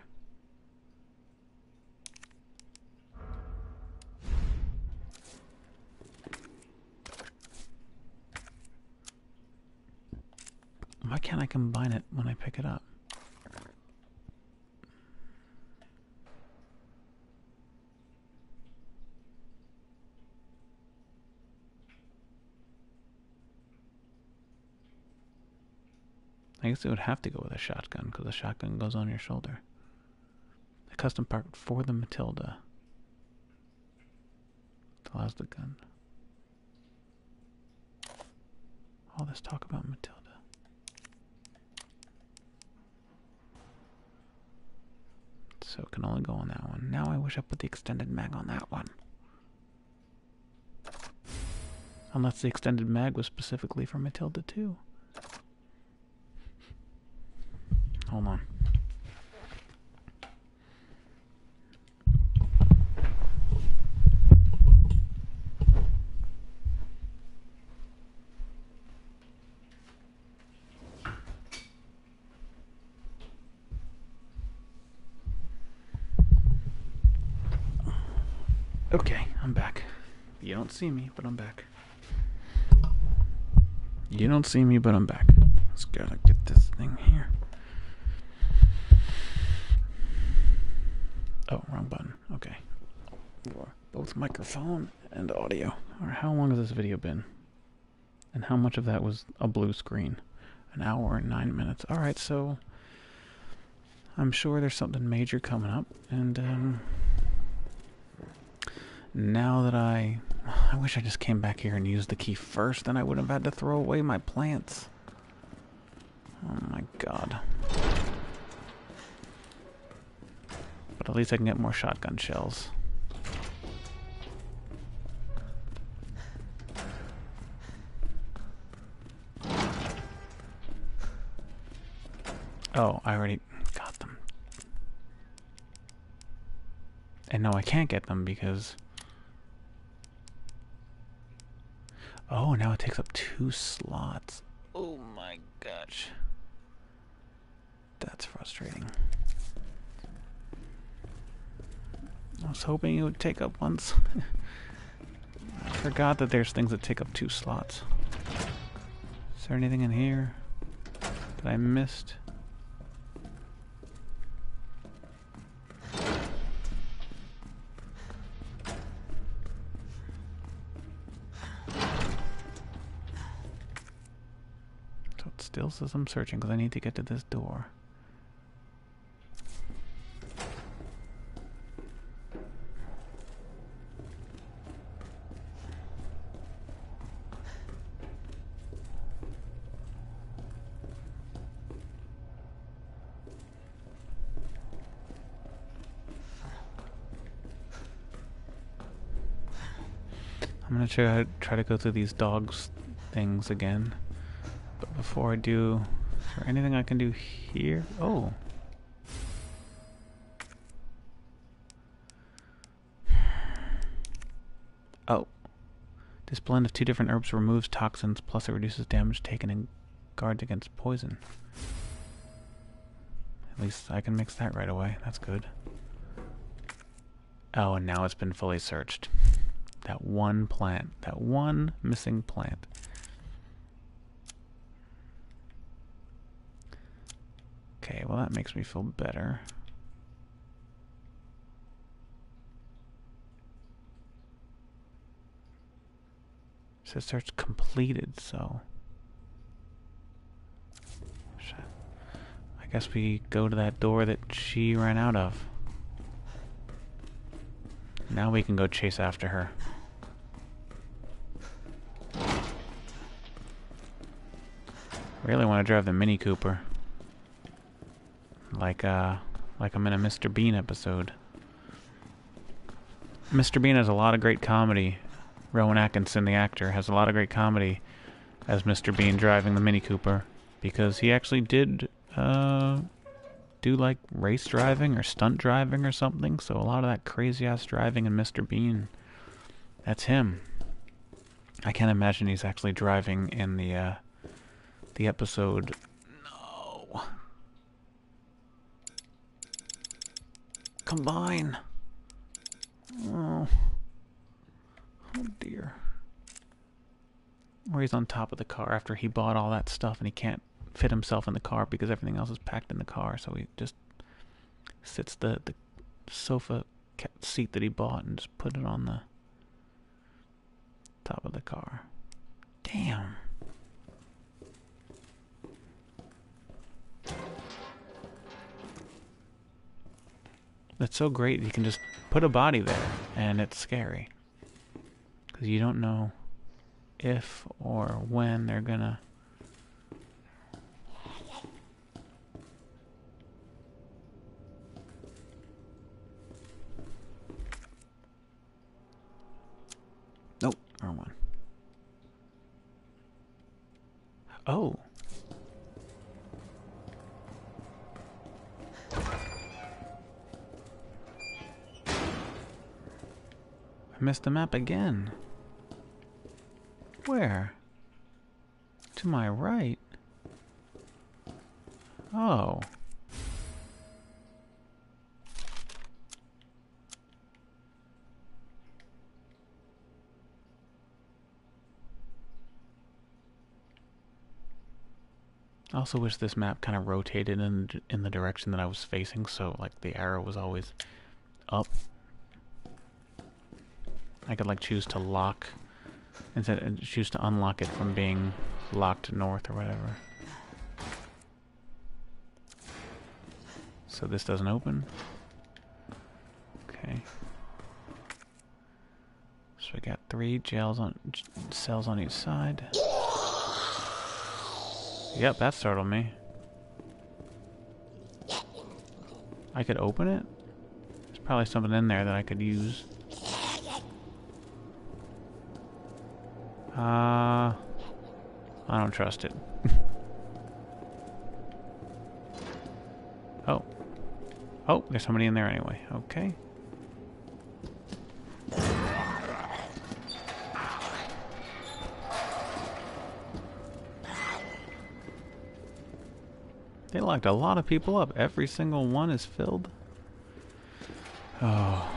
Why can't I combine it when I pick it up? I guess it would have to go with a shotgun, because the shotgun goes on your shoulder. A custom part for the Matilda. It allows the gun. All this talk about Matilda. So it can only go on that one. Now I wish I put the extended mag on that one. Unless the extended mag was specifically for Matilda too. Hold on. Okay, I'm back. You don't see me, but I'm back. You don't see me, but I'm back. Let's gotta get this thing here. Oh, wrong button. Okay. Both microphone and audio. Or how long has this video been? And how much of that was a blue screen? An hour and nine minutes. All right, so I'm sure there's something major coming up. And um, now that I... I wish I just came back here and used the key first. Then I wouldn't have had to throw away my plants. Oh, my God. But at least I can get more shotgun shells. Oh, I already got them. And no, I can't get them because... Oh, now it takes up two slots. Oh my gosh. That's frustrating. I was hoping it would take up once. I forgot that there's things that take up two slots. Is there anything in here that I missed? Still says I'm searching because I need to get to this door. I'm gonna try, try to go through these dogs things again. But before I do, is there anything I can do here? Oh. Oh. This blend of two different herbs removes toxins, plus it reduces damage taken and guards against poison. At least I can mix that right away. That's good. Oh, and now it's been fully searched. That one plant. That one missing plant. Okay, well that makes me feel better. It says search completed, so... I guess we go to that door that she ran out of. Now we can go chase after her. Really want to drive the Mini Cooper. Like, uh, like I'm in a Mister Bean episode. Mister Bean has a lot of great comedy. Rowan Atkinson, the actor, has a lot of great comedy as Mister Bean driving the Mini Cooper. Because he actually did, uh, do, like, race driving or stunt driving or something. So a lot of that crazy-ass driving in Mister Bean, that's him. I can't imagine he's actually driving in the, uh, the episode... No... Combine. Oh. Oh dear. Or he's on top of the car after he bought all that stuff and he can't fit himself in the car because everything else is packed in the car, so he just sits the, the sofa seat that he bought and just put it on the top of the car. Damn. That's so great, you can just put a body there, and it's scary. Because you don't know if or when they're gonna... Nope, wrong one. Oh! Missed the map again. Where? To my right? Oh. I also wish this map kind of rotated in, in the direction that I was facing, so like the arrow was always up. I could like choose to lock And said and choose to unlock it from being locked north or whatever. So this doesn't open. Okay. So we got three gels on cells on each side. Yep, that startled me. I could open it? There's probably something in there that I could use. Uh, I don't trust it. Oh. Oh, there's somebody in there anyway. Okay. They locked a lot of people up. Every single one is filled. Oh.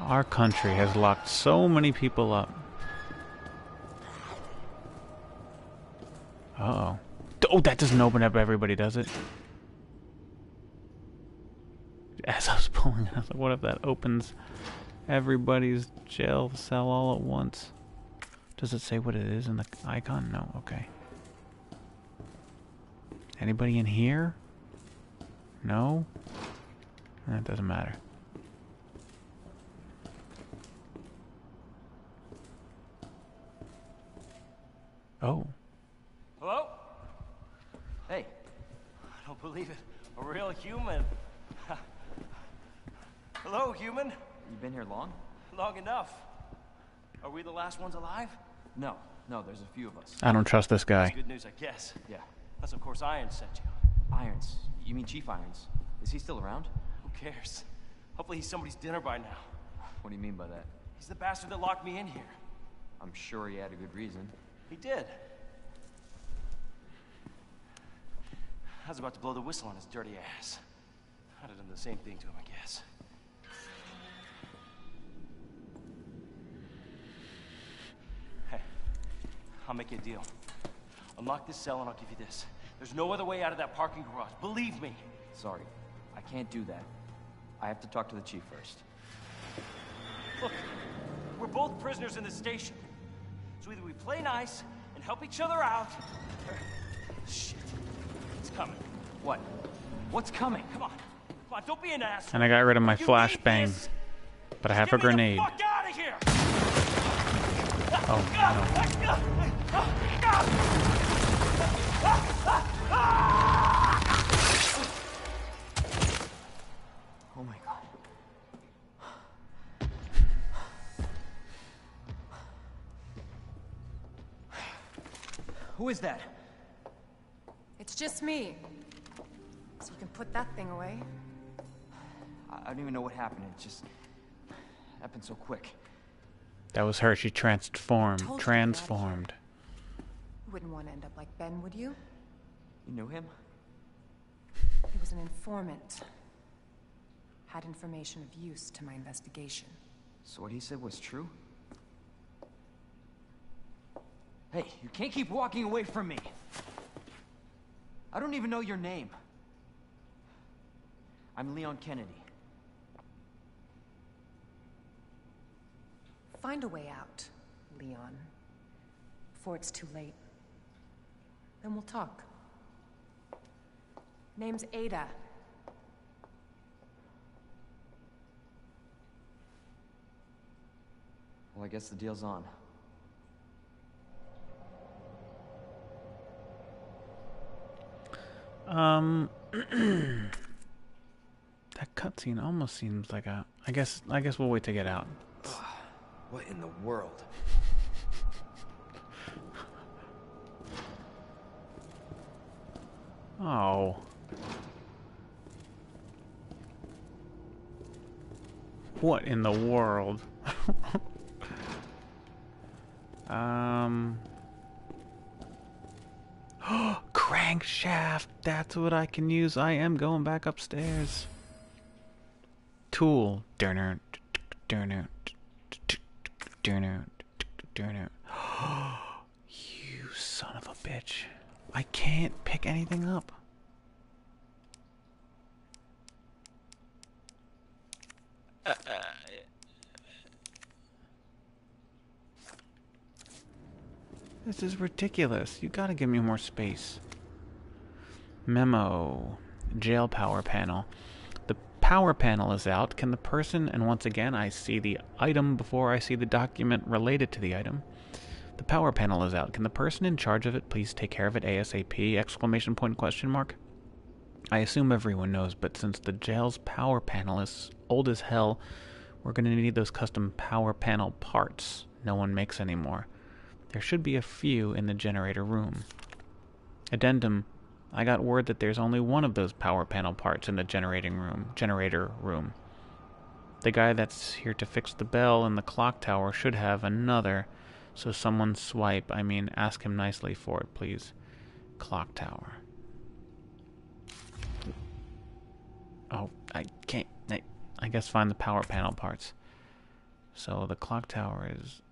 Our country has locked so many people up. Uh-oh. Oh, that doesn't open up everybody, does it? As I was pulling it, I was like, what if that opens everybody's jail cell all at once? Does it say what it is in the icon? No, okay. Anybody in here? No? That doesn't matter. Oh. Hello? Hey. I don't believe it. A real human. Hello, human. You've been here long? Long enough. Are we the last ones alive? No. No, there's a few of us. I don't trust this guy. That's good news, I guess. Yeah. Unless, of course, Irons sent you. Irons? You mean Chief Irons? Is he still around? Who cares? Hopefully he's somebody's dinner by now. What do you mean by that? He's the bastard that locked me in here. I'm sure he had a good reason. He did. I was about to blow the whistle on his dirty ass. I'd have done the same thing to him, I guess. Hey, I'll make you a deal. Unlock this cell and I'll give you this. There's no other way out of that parking garage, believe me! Sorry, I can't do that. I have to talk to the chief first. Look, we're both prisoners in this station. So either we play nice and help each other out, or... Shit. It's coming. What? What's coming? Come on. Come on, don't be an asshole. And I got rid of my flashbang. But I have a grenade. Get the fuck out of here! Oh, no. Oh my god. Who is that? It's just me. So you can put that thing away. I don't even know what happened. It just happened so quick. That was her. She transformed. Transformed. You wouldn't want to end up like Ben, would you? You knew him? He was an informant. Had information of use to my investigation. So what he said was true? Hey, you can't keep walking away from me! I don't even know your name. I'm Leon Kennedy. Find a way out, Leon. Before it's too late. Then we'll talk. Name's Ada. Well, I guess the deal's on. Um, that cutscene almost seems like a. I guess. I guess we'll wait to get out. What in the world? Oh. What in the world? um. Crankshaft! That's what I can use. I am going back upstairs. Tool. Durner. Durner. Durner. Durner. You son of a bitch. I can't pick anything up. Uh, uh, This is ridiculous. You gotta give me more space. Memo. Jail power panel. The power panel is out. Can the person, and once again I see the item before I see the document related to the item. The power panel is out. Can the person in charge of it please take care of it ASAP? Exclamation point question mark. I assume everyone knows, but since the jail's power panel is old as hell, we're going to need those custom power panel parts no one makes anymore. There should be a few in the generator room. Addendum. I got word that there's only one of those power panel parts in the generating room, generator room. The guy that's here to fix the bell in the clock tower should have another. So someone swipe, I mean, ask him nicely for it, please. Clock tower. Oh, I can't, I, I guess find the power panel parts. So the clock tower is...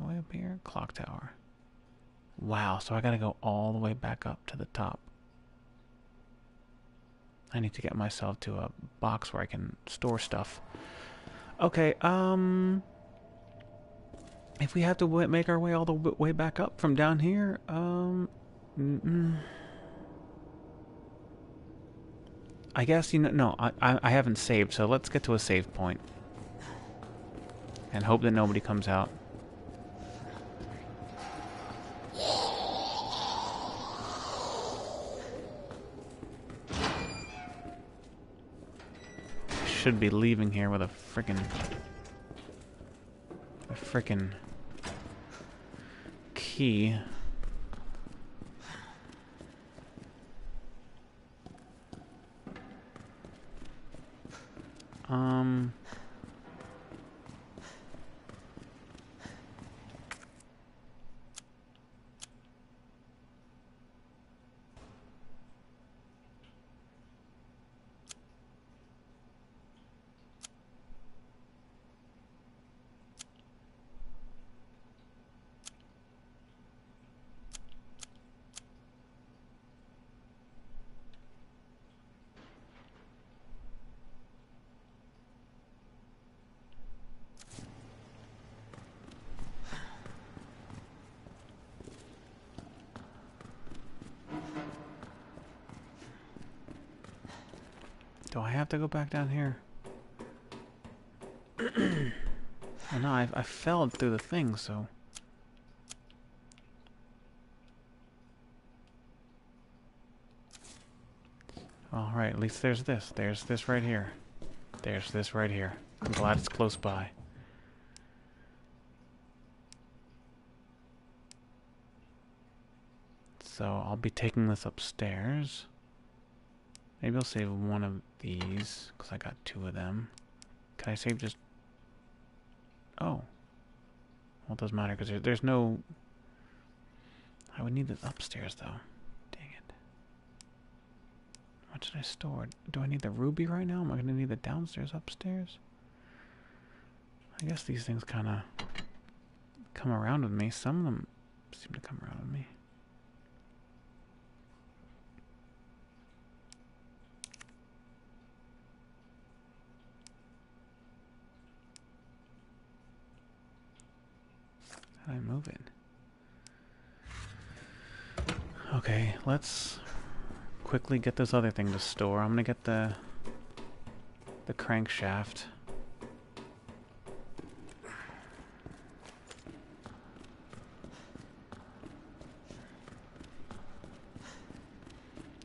way up here, clock tower. Wow, so I gotta go all the way back up to the top. I need to get myself to a box where I can store stuff. Okay, um... if we have to w make our way all the w way back up from down here, um... Mm-mm. I guess, you know, no, I, I, I haven't saved, so let's get to a save point. And hope that nobody comes out. Should be leaving here with a frickin' a frickin' key. Um Do I have to go back down here? Oh, no, I, I fell through the thing, so... Alright, at least there's this. There's this right here. There's this right here. I'm glad it's close by. So, I'll be taking this upstairs. Maybe I'll save one of these, because I got two of them. Can I save just... Oh. Well, it doesn't matter, because there, there's no... I would need this upstairs, though. Dang it. What should I store? Do I need the ruby right now? Am I going to need the downstairs upstairs? I guess these things kind of come around with me. Some of them seem to come around with me. I move it. Okay, let's quickly get this other thing to store. I'm gonna get the the crankshaft.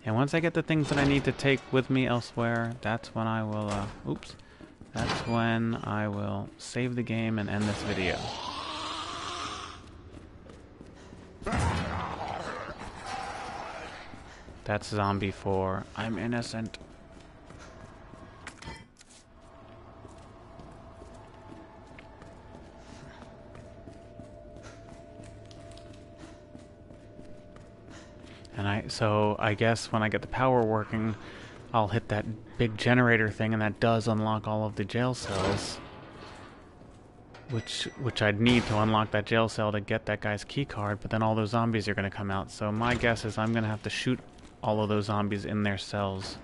And once I get the things that I need to take with me elsewhere, that's when I will, uh, oops. That's when I will save the game and end this video. That's zombie four. I'm innocent. And I, so I guess when I get the power working, I'll hit that big generator thing, and that does unlock all of the jail cells. Which, which I'd need to unlock that jail cell to get that guy's key card, but then all those zombies are gonna come out. So my guess is I'm gonna have to shoot all of those zombies in their cells.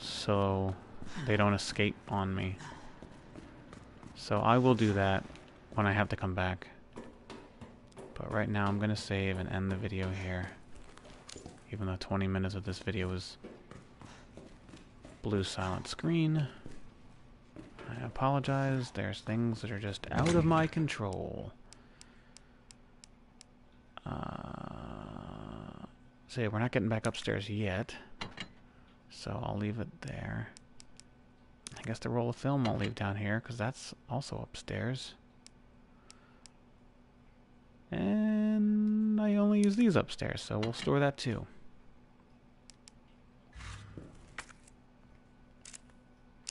So they don't escape on me. So I will do that when I have to come back. But right now I'm going to save and end the video here. Even though twenty minutes of this video was blue silent screen. I apologize, there's things that are just out of my control. Uh, see, we're not getting back upstairs yet. So I'll leave it there. I guess the roll of film I'll leave down here, because that's also upstairs. And I only use these upstairs, so we'll store that too.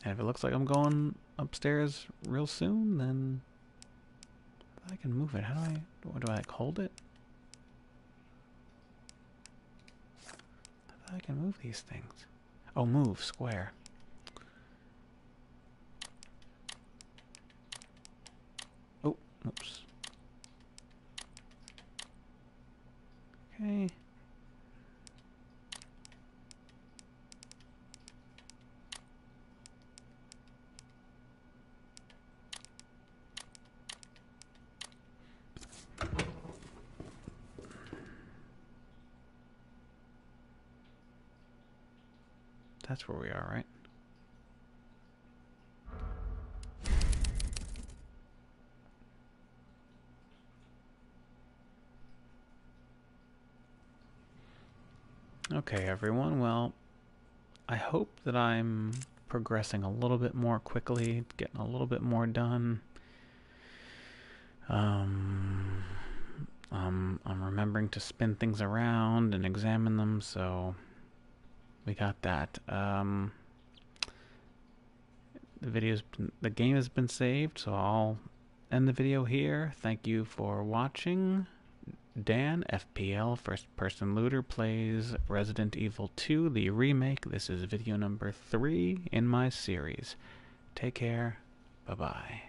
And if it looks like I'm going upstairs real soon, then I can move it. How do I... What do I, like, hold it? I thought I can move these things. Oh, move, square. Oh, oops. Okay. That's where we are, right? Okay, everyone, well, I hope that I'm progressing a little bit more quickly, getting a little bit more done. Um, um, I'm remembering to spin things around and examine them, so... We got that. Um, the video's been, the game has been saved, so I'll end the video here. Thank you for watching. Dan, F P L, First Person Looter, plays Resident Evil two, the remake. This is video number three in my series. Take care. Bye-bye.